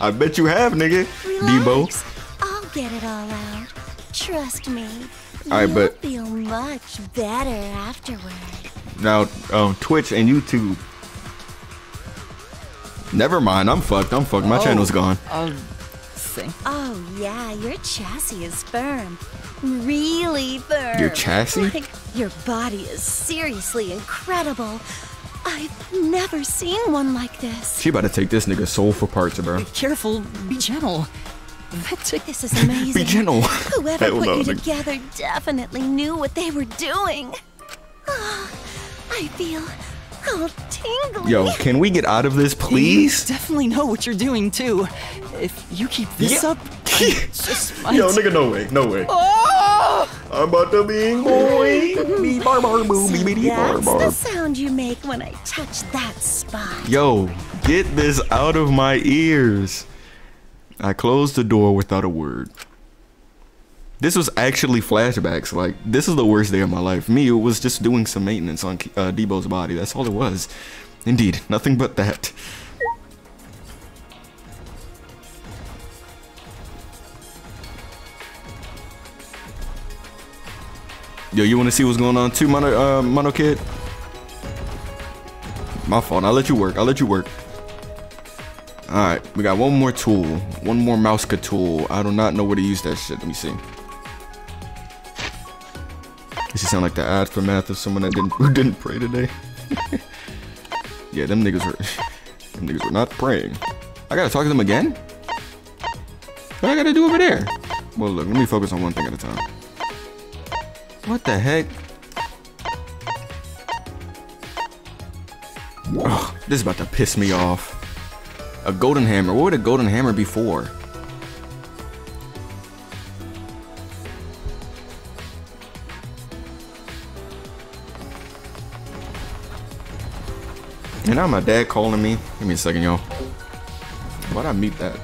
I bet you have, nigga. Relax. Debo. I'll get it all out. Trust me. You'll feel much better afterward. Now, Twitch and YouTube. Never mind. I'm fucked. I'm fucked. My channel's gone. Oh yeah, your chassis is firm. Really firm. Your chassis? Like, your body is seriously incredible. I've never seen one like this. She about to take this nigga's soul for parts, bro. Be careful, be gentle. This is amazing. Be gentle. Whoever put you together definitely knew what they were doing. Oh, I feel all tingly. Yo, can we get out of this, please? You definitely know what you're doing too. If you keep this up, yo, nigga, no way, no way. Oh! I'm about to be boy. That's the sound you make when I touch that spot. Yo, get this out of my ears. I closed the door without a word. This was actually flashbacks. Like, this is the worst day of my life. Me, it was just doing some maintenance on Debo's body. That's all it was. Indeed, nothing but that. Yo, you want to see what's going on too, Mono Kid? My fault. I'll let you work. I'll let you work. Alright, we got one more tool. One more Mouseka tool. I do not know where to use that shit. Let me see. This should sound like the aftermath of someone that who didn't pray today. Yeah, them niggas were not praying. I gotta talk to them again? What I gotta do over there? Well, look, let me focus on one thing at a time. What the heck? Oh, this is about to piss me off. A golden hammer. What would a golden hammer be for? And now my dad calling me. Give me a second, y'all. Why'd I mute that?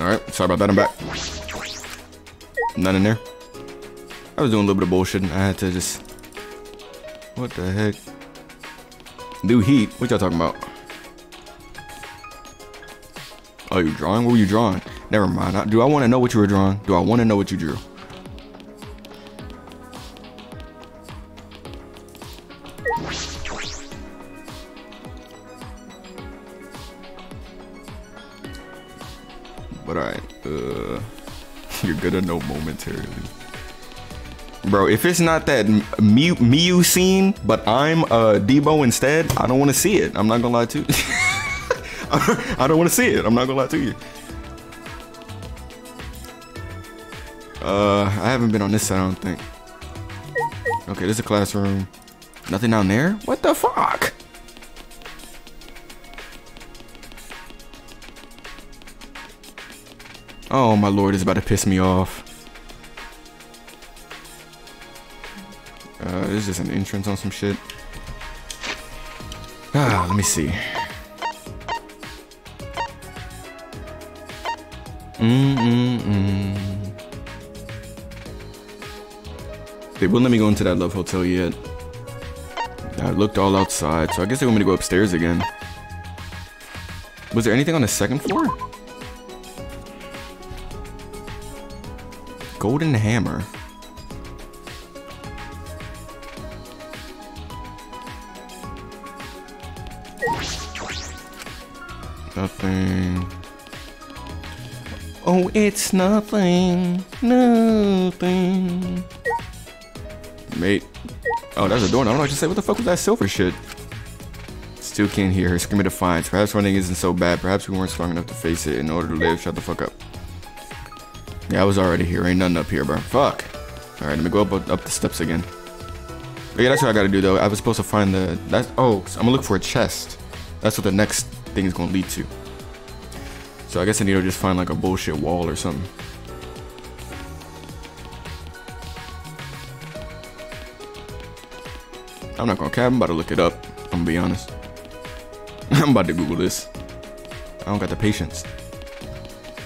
Alright, sorry about that, I'm back. None in there. I was doing a little bit of bullshit and I had to just... What the heck? New heat? What y'all talking about? Oh, you drawing? What were you drawing? Never mind. Do I want to know what you were drawing? Do I want to know what you drew? Gonna know momentarily, bro. If it's not that Miyu scene, but I'm Debo instead, I don't want to see it. I'm not gonna lie to you. I don't want to see it. I'm not gonna lie to you. I haven't been on this side, I don't think. Okay, this is a classroom. Nothing down there. What the fuck? Oh my lord, it's about to piss me off. This is just an entrance on some shit. Ah, let me see. They wouldn't let me go into that love hotel yet. I looked all outside, so I guess they want me to go upstairs again. Was there anything on the second floor? Golden hammer. Nothing. Oh, it's nothing. Nothing. Mate. Oh, that's a door. I don't know what to say. What the fuck was that silver shit? Still can't hear her screaming defiance. Perhaps running isn't so bad. Perhaps we weren't strong enough to face it in order to live. Shut the fuck up. Yeah, I was already here. Ain't nothing up here, bro. Fuck. Alright, let me go up the steps again. But yeah, that's what I gotta do, though. I was supposed to find the... That's, oh, I'm gonna look for a chest. That's what the next thing is gonna lead to. So I guess I need to just find like a bullshit wall or something. I'm not gonna cap, I'm about to look it up. I'm gonna be honest. I'm about to Google this. I don't got the patience.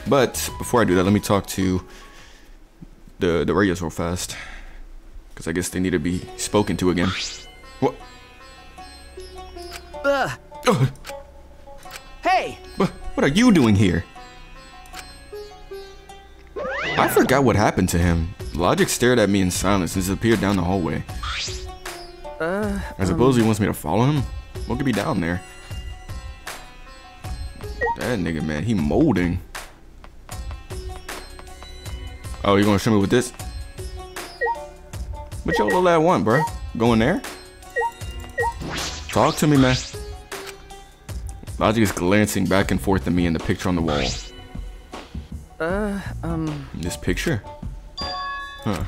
But before I do that, let me talk to the radios real fast. Because I guess they need to be spoken to again. What? Hey! What are you doing here? I forgot what happened to him. Logic stared at me in silence and disappeared down the hallway. I suppose he wants me to follow him? What could be down there? That nigga, man, he molding. Oh, you gonna show me with this? What your little ad want, bro? Going there? Talk to me, man. Logic is glancing back and forth at me in the picture on the wall. This picture? Huh.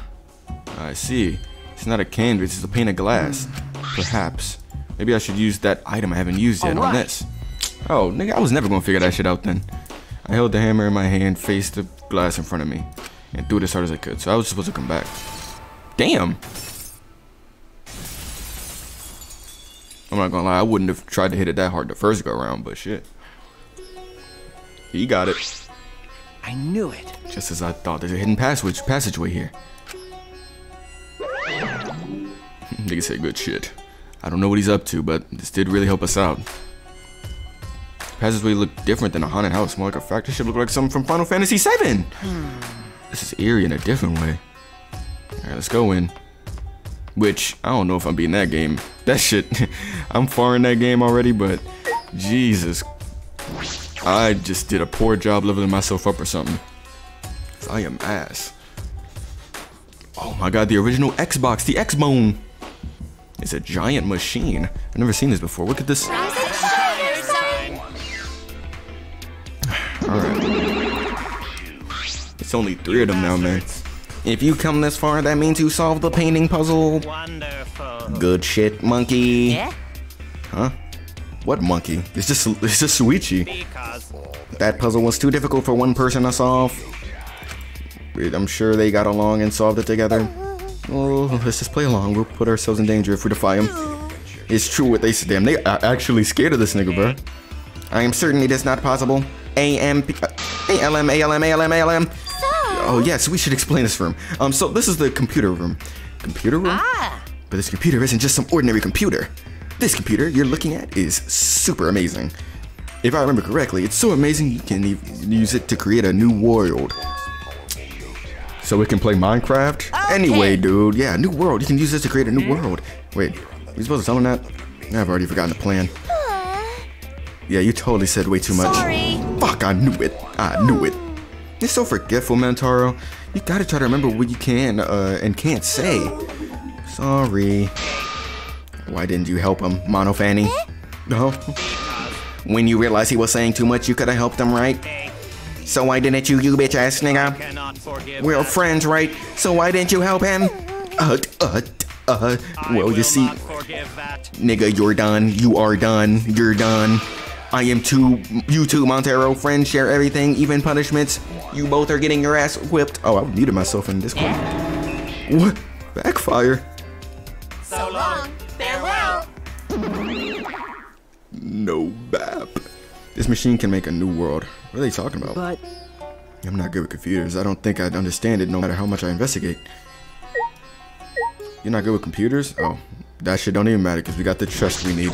I see. It's not a canvas, it's a pane of glass. Perhaps. Maybe I should use that item I haven't used yet on this. Oh, nigga, I was never gonna figure that shit out then. I held the hammer in my hand, faced the glass in front of me, and threw it as hard as I could. So I was supposed to come back. Damn! I'm not gonna lie, I wouldn't have tried to hit it that hard the first go around, but shit. He got it. I knew it. Just as I thought, there's a hidden passageway here. Nigga said good shit. I don't know what he's up to, but this did really help us out. The passageway looked different than a haunted house, more like a factory. Ship looked like something from Final Fantasy VII. This is eerie in a different way. Alright, let's go in. Which, I don't know if I'm beating that game. That shit, I'm far in that game already, but Jesus. I just did a poor job leveling myself up or something. I am ass. Oh my god, the original Xbox, the X-Bone. It's a giant machine. I've never seen this before. Look at this. Alright. It's only three of them now, man. If you come this far, that means you solved the painting puzzle. Wonderful. Good shit, monkey. Yeah? Huh? What monkey? It's just Shuichi. That puzzle was too difficult for one person to solve. I'm sure they got along and solved it together. Oh, let's just play along. We'll put ourselves in danger if we defy him. It's true what they said. Damn, they are actually scared of this nigga, bro. I am certain it is not possible. ALM. Oh yes, we should explain this room. So this is the computer room. Computer room? Ah. But this computer isn't just some ordinary computer. This computer you're looking at is super amazing. If I remember correctly, it's so amazing you can even use it to create a new world. So we can play Minecraft? Okay. Anyway, dude, yeah, new world. You can use this to create a new world. Wait, are we supposed to tell him that? I've already forgotten the plan. Yeah, you totally said way too much. Sorry. Fuck, I knew it. I knew it. You're so forgetful, Mantaro. You gotta try to remember what you can and can't say. Sorry. Why didn't you help him, Mono Fanny? No. When you realized he was saying too much, you could have helped him, right? So why didn't you bitch ass nigga? We're friends, right? So why didn't you help him? Well, you see, nigga, you're done. You are done. You're done. I am too, you too, Montero. Friends share everything, even punishments. You both are getting your ass whipped. Oh, I muted myself in this one. What? Backfire. So long. Farewell. No bap. This machine can make a new world. What are they talking about? But I'm not good with computers. I don't think I'd understand it no matter how much I investigate. You're not good with computers? Oh, that shit don't even matter because we got the chest we need.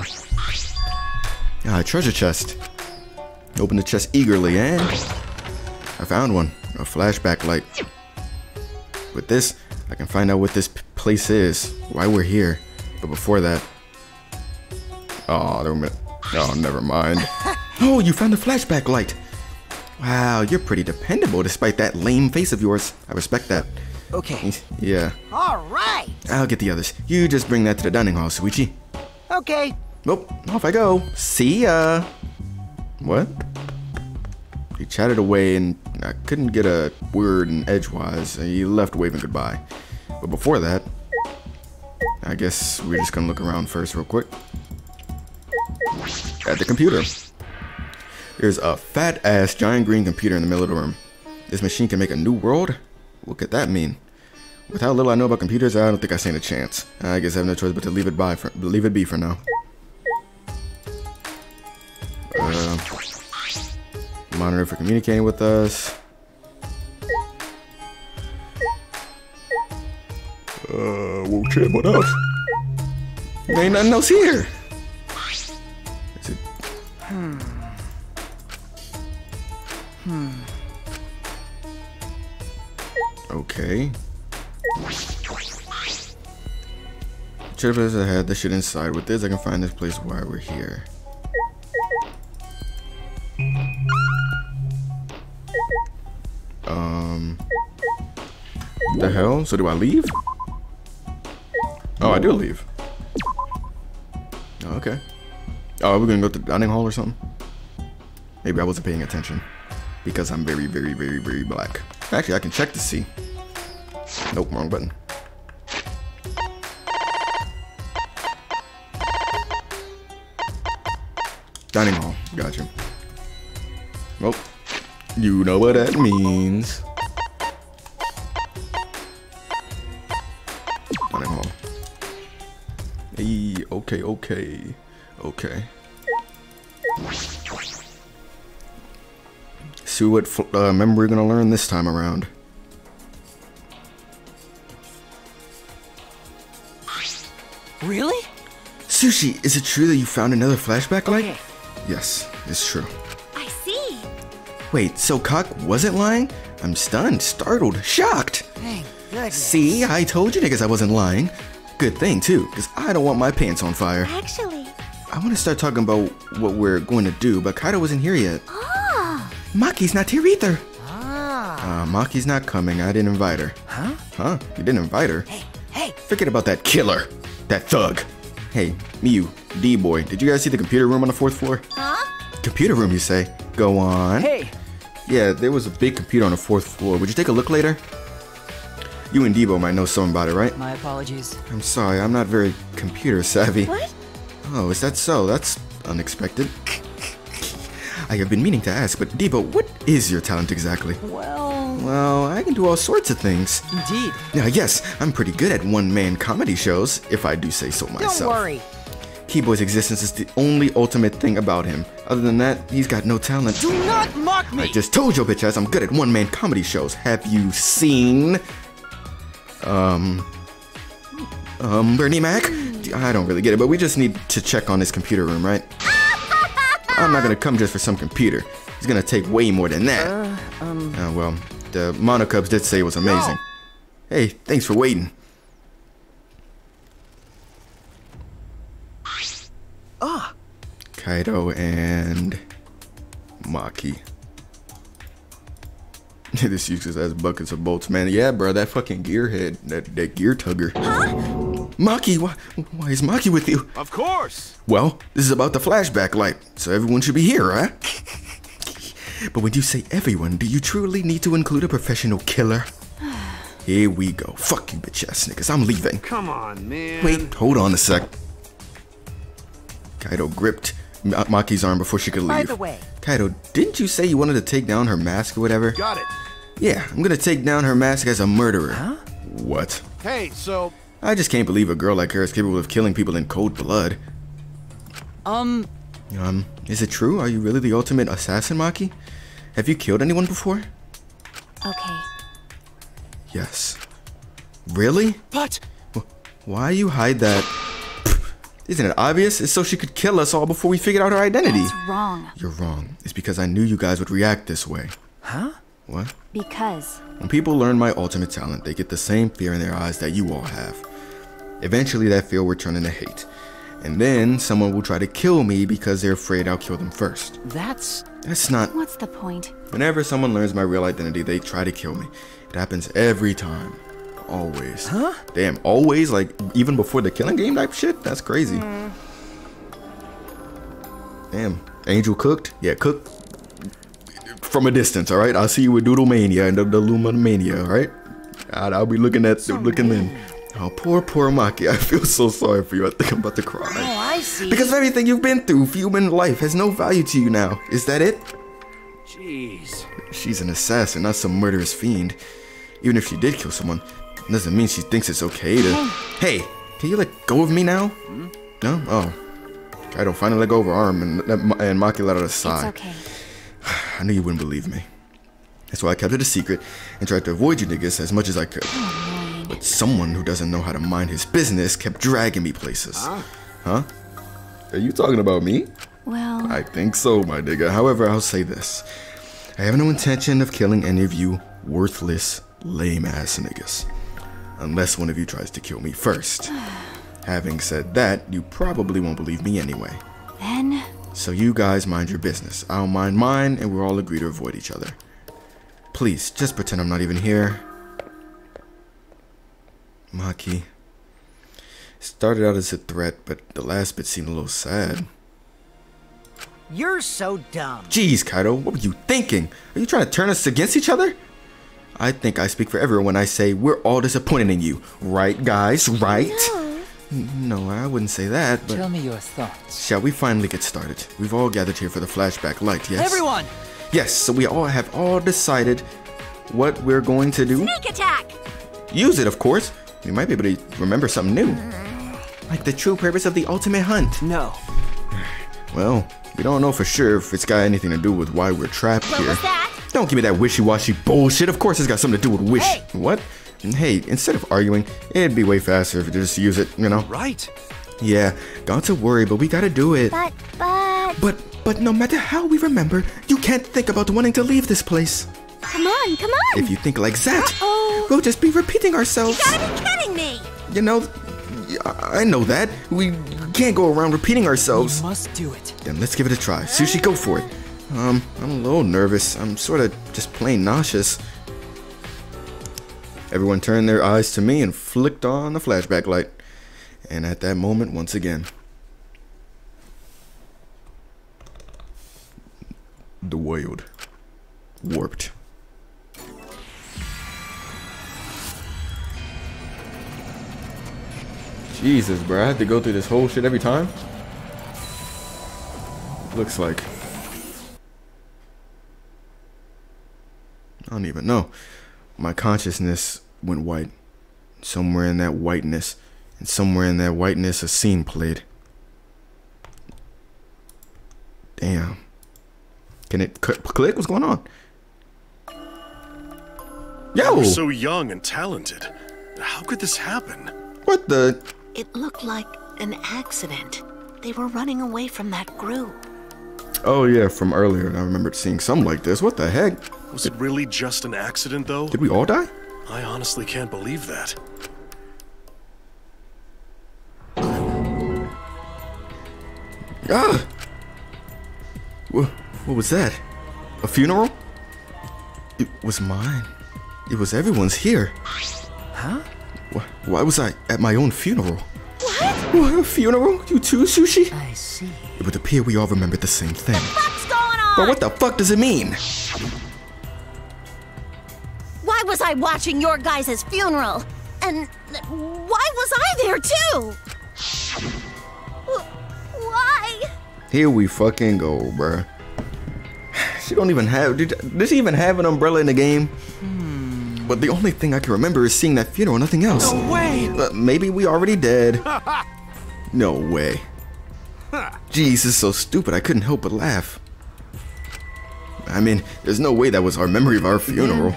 Ah, treasure chest. Open the chest eagerly and I found one. A flashback light. With this, I can find out what this place is. Why we're here. But before that... Oh, never mind. Oh, you found the flashback light. Wow, you're pretty dependable despite that lame face of yours. I respect that. Okay. Yeah. Alright. I'll get the others. You just bring that to the dining hall, Shuichi. Okay. Nope, off I go. See ya. What? He chatted away and I couldn't get a word in edgewise. He left waving goodbye. But before that, I guess we're just gonna look around first real quick. At the computer. There's a fat-ass giant green computer in the middle of the room. This machine can make a new world? What could that mean? With how little I know about computers, I don't think I stand a chance. I guess I have no choice but to leave it be for now. Monitor for communicating with us. Won't care about us. There ain't nothing else here. Is it? Okay. Check this ahead. This shit inside. With this, I can find this place why we're here. What the hell? So do I leave? Oh, I do leave. Oh, okay. Oh, we're gonna go to the dining hall or something? Maybe I wasn't paying attention because I'm very black. Actually, I can check to see. Nope, wrong button. Dining hall, gotcha. Well, you know what that means. Dining hall. Hey, okay. See what memory we're gonna learn this time around. Really? Sushi, is it true that you found another flashback light? Okay. Yes, it's true. I see. Wait, so Kok wasn't lying? I'm stunned, startled, shocked. Thank goodness. See, I told you niggas I wasn't lying. Good thing too, because I don't want my pants on fire. Actually, I want to start talking about what we're going to do, but Kaito wasn't here yet. Ah. Maki's not here either. Ah. Maki's not coming. I didn't invite her. Huh? Huh? You didn't invite her? Hey. Forget about that killer. That thug. Hey, Miyu, D-Boy, did you guys see the computer room on the 4th floor? Huh? Computer room, you say? Go on. Hey. Yeah, there was a big computer on the 4th floor. Would you take a look later? You and Debo might know something about it, right? My apologies. I'm sorry, I'm not very computer savvy. What? Oh, is that so? That's unexpected. I have been meaning to ask, but Debo, what is your talent exactly? Well, I can do all sorts of things. Indeed. Now, yes, I'm pretty good at one-man comedy shows, if I do say so myself. Don't worry. Keyboy's existence is the only ultimate thing about him. Other than that, he's got no talent. Do not mock me! I just told your bitch ass I'm good at one-man comedy shows. Have you seen... Bernie Mac? I don't really get it, but we just need to check on his computer room, right? I'm not gonna come just for some computer. It's gonna take way more than that. Oh, well... The Monocubs did say it was amazing. No. Hey, thanks for waiting. Ah, Kaito and Maki. This uses as buckets of bolts, man. Yeah, bro, that fucking gearhead, that gear tugger. Huh? Maki, why is Maki with you? Of course. Well, this is about the flashback light, so everyone should be here, right? But when you say everyone, do you truly need to include a professional killer? Here we go. Fuck you, bitch ass niggas. I'm leaving. Come on, man. Wait, hold on a sec. Kaito gripped Maki's arm before she could leave. By the way, Kaito, didn't you say you wanted to take down her mask or whatever? Got it. Yeah, I'm gonna take down her mask as a murderer. Huh? What? Hey, so... I just can't believe a girl like her is capable of killing people in cold blood. Is it true? Are you really the ultimate assassin, Maki? Have you killed anyone before? Okay. Yes. Really? But... Why you hide that? Isn't it obvious? It's so she could kill us all before we figured out her identity. That's wrong. You're wrong. It's because I knew you guys would react this way. Huh? What? Because... When people learn my ultimate talent, they get the same fear in their eyes that you all have. Eventually that fear will turn into hate. And then someone will try to kill me because they're afraid I'll kill them first. That's not... What's the point? Whenever someone learns my real identity, they try to kill me. It happens every time. Always. Huh? Damn, always? Like, even before the killing game type shit? That's crazy. Damn. Angel cooked? Yeah, cooked from a distance, alright? I'll see you with Doodlemania and the Lumamania, alright? I'll be looking in. Oh, poor Maki. I feel so sorry for you. I think I'm about to cry. Oh, I see. Because of everything you've been through, human life has no value to you now. Is that it? Jeez. She's an assassin, not some murderous fiend. Even if she did kill someone, it doesn't mean she thinks it's okay to... Hey, can you let go of me now? Hmm? No? Oh. Kaito finally let go of her arm and Maki let out a sigh. It's okay. I knew you wouldn't believe me. That's why I kept it a secret and tried to avoid you niggas as much as I could. Oh, but someone who doesn't know how to mind his business kept dragging me places. Huh? Are you talking about me? Well... I think so, my nigga. However, I'll say this. I have no intention of killing any of you worthless, lame-ass niggas. Unless one of you tries to kill me first. Having said that, you probably won't believe me anyway. Then? So you guys mind your business. I'll mind mine, and we'll all agree to avoid each other. Please, just pretend I'm not even here. Maki. Started out as a threat, but the last bit seemed a little sad. You're so dumb. Jeez, Kaito, what were you thinking? Are you trying to turn us against each other? I think I speak for everyone when I say we're all disappointed in you. Right, guys? Right? No, I wouldn't say that, but... Tell me your thoughts. Shall we finally get started? We've all gathered here for the flashback light, yes? Everyone! Yes, so we all have decided what we're going to do. Sneak attack! Use it, of course. We might be able to remember something new. Like the true purpose of the ultimate hunt. No. Well, we don't know for sure if it's got anything to do with why we're trapped here. What was that? Don't give me that wishy-washy bullshit. Of course it's got something to do with wish. Hey. What? Hey, instead of arguing, it'd be way faster if you just use it, you know? Right. Yeah, Gonta worry, but we gotta do it. But no matter how we remember, you can't think about wanting to leave this place. Come on! If you think like that, we'll just be repeating ourselves. You gotta be kidding me! You know, I know that. We can't go around repeating ourselves. We must do it. Then let's give it a try. Shuichi, go for it. I'm a little nervous. I'm sort of just plain nauseous. Everyone turned their eyes to me and flicked on the flashback light. And at that moment, once again, the world warped. Jesus, bro, I had to go through this whole shit every time? Looks like. I don't even know. My consciousness went white. Somewhere in that whiteness. And somewhere in that whiteness, a scene played. Damn. Can it click? What's going on? Yo! You're so young and talented. How could this happen? What the? It looked like an accident. They were running away from that group. Oh yeah, from earlier. I remembered seeing something like this. What the heck? Was it really just an accident, though? Did we all die? I honestly can't believe that. Ah! What was that? A funeral? It was mine. It was everyone's here. Huh? Why was I at my own funeral? What? A funeral? You too, Shuichi? I see. It would appear we all remembered the same thing. The fuck's going on? But what the fuck does it mean? Why was I watching your guys' funeral? And why was I there too? Why? Here we fucking go, bruh. She don't even have... Does she even have an umbrella in the game? But the only thing I can remember is seeing that funeral, nothing else. No way! Maybe we already dead. No way. Jeez, this is so stupid, I couldn't help but laugh. I mean, there's no way that was our memory of our funeral.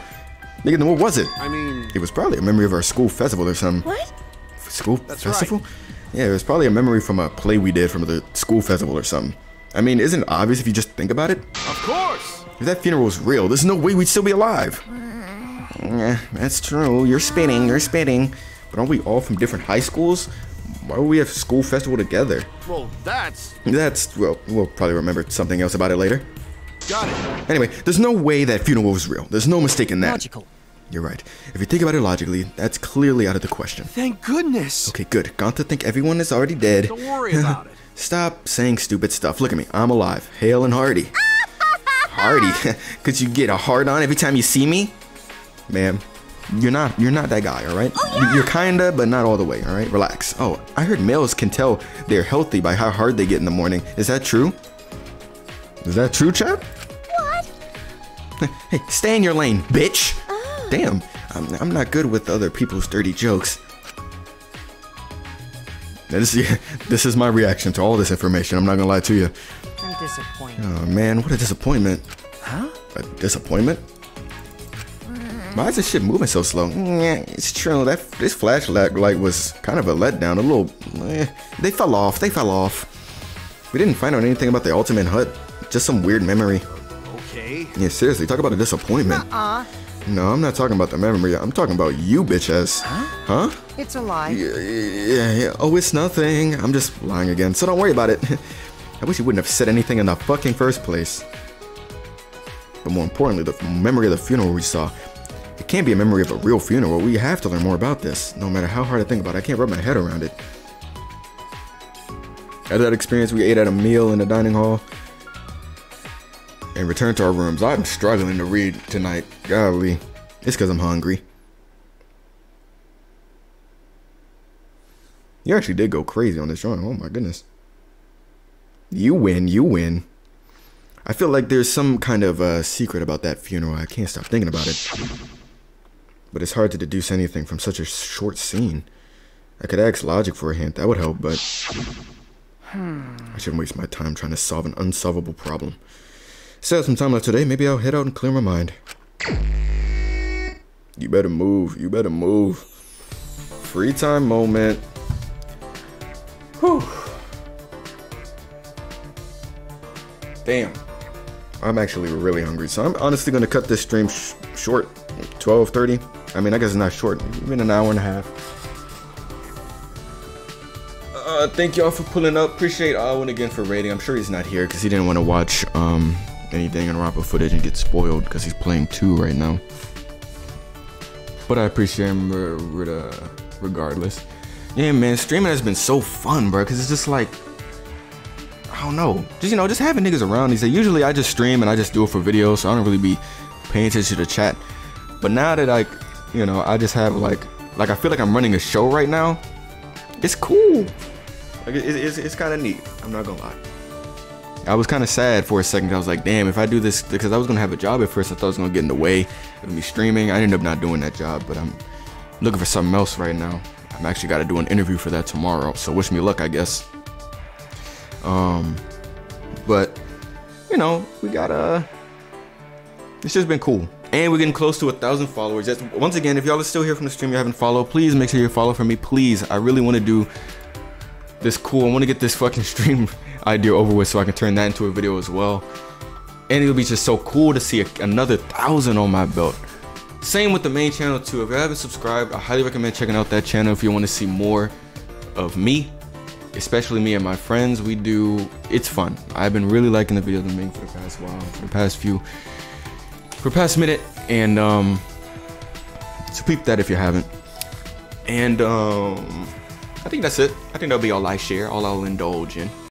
Nigga, then what was it? I mean... It was probably a memory of our school festival or something. What? School festival? Right. Yeah, it was probably a memory from a play we did from the school festival or something. I mean, isn't it obvious if you just think about it? Of course! If that funeral was real, there's no way we'd still be alive. Yeah, that's true. You're spinning. But aren't we all from different high schools? Why would we have school festival together? Well, that's... Well, we'll probably remember something else about it later. Got it. Anyway, there's no way that funeral was real. There's no mistake in that. Logical. You're right. If you think about it logically, that's clearly out of the question. Thank goodness. Okay, good. Gonta think everyone is already dead. Don't worry about it. Stop saying stupid stuff. Look at me. I'm alive. Hale and hearty. Hearty? Could you get a heart on every time you see me? Ma'am. You're not that guy, all right? Oh, yeah. You're kinda, but not all the way, all right? Relax. Oh, I heard males can tell they're healthy by how hard they get in the morning. Is that true? Is that true, chap? What? Hey, stay in your lane, bitch. Oh. Damn, I'm not good with other people's dirty jokes. This is my reaction to all this information. I'm not gonna lie to you. I'm disappointed. Oh man, what a disappointment. Huh? A disappointment? Why is this shit moving so slow? Yeah, it's true. This flashlight was kind of a letdown. A little. They fell off. We didn't find out anything about the ultimate hut. Just some weird memory. Okay. Yeah, seriously. Talk about a disappointment. No, I'm not talking about the memory. I'm talking about you, bitch ass. Huh? It's a lie. Yeah. Oh, it's nothing. I'm just lying again. So don't worry about it. I wish you wouldn't have said anything in the fucking first place. But more importantly, the memory of the funeral we saw. It can't be a memory of a real funeral. We have to learn more about this. No matter how hard I think about it, I can't wrap my head around it. After that experience, we ate at a meal in the dining hall and returned to our rooms. I'm struggling to read tonight. Golly. It's because I'm hungry. You actually did go crazy on this drawing. Oh my goodness. You win. I feel like there's some kind of secret about that funeral. I can't stop thinking about it. But it's hard to deduce anything from such a short scene. I could ask Logic for a hint. That would help, but... I shouldn't waste my time trying to solve an unsolvable problem. Still have some time left today. Maybe I'll head out and clear my mind. You better move. Free time moment. Whew. Damn. I'm actually really hungry, so I'm honestly going to cut this stream short. 12:30. I mean, I guess it's not short. Even an hour and a half. Thank y'all for pulling up. Appreciate Alwyn again for raiding. I'm sure he's not here because he didn't want to watch any Danganronpa footage and get spoiled because he's playing 2 right now. But I appreciate him regardless. Yeah, man, streaming has been so fun, bro, because it's just like... I don't know, just having niggas around. He said usually I just stream and I just do it for videos, so I don't really be paying attention to the chat. But now that I just have like I feel like I'm running a show right now. It's cool. Like it's kind of neat. I'm not gonna lie. I was kind of sad for a second. I was like, damn, if I do this, because I was gonna have a job at first. I thought it was gonna get in the way of me streaming. I ended up not doing that job, but I'm looking for something else right now. I'm actually got to do an interview for that tomorrow. So wish me luck, I guess. But we got it's just been cool, and we're getting close to 1,000 followers. That's, once again, if y'all are still here from the stream, you haven't followed, please make sure you follow for me, please. I really want to do this. Cool, I want to get this fucking stream idea over with so I can turn that into a video as well, and it'll be just so cool to see another 1,000 on my belt. Same with the main channel too. If you haven't subscribed, I highly recommend checking out that channel if you want to see more of me, especially me and my friends. We do, it's fun. I've been really liking the videos I'm making for the past while, for the past minute, and so peep that if you haven't. And I think that's it. I think that'll be all I share, all I'll indulge in.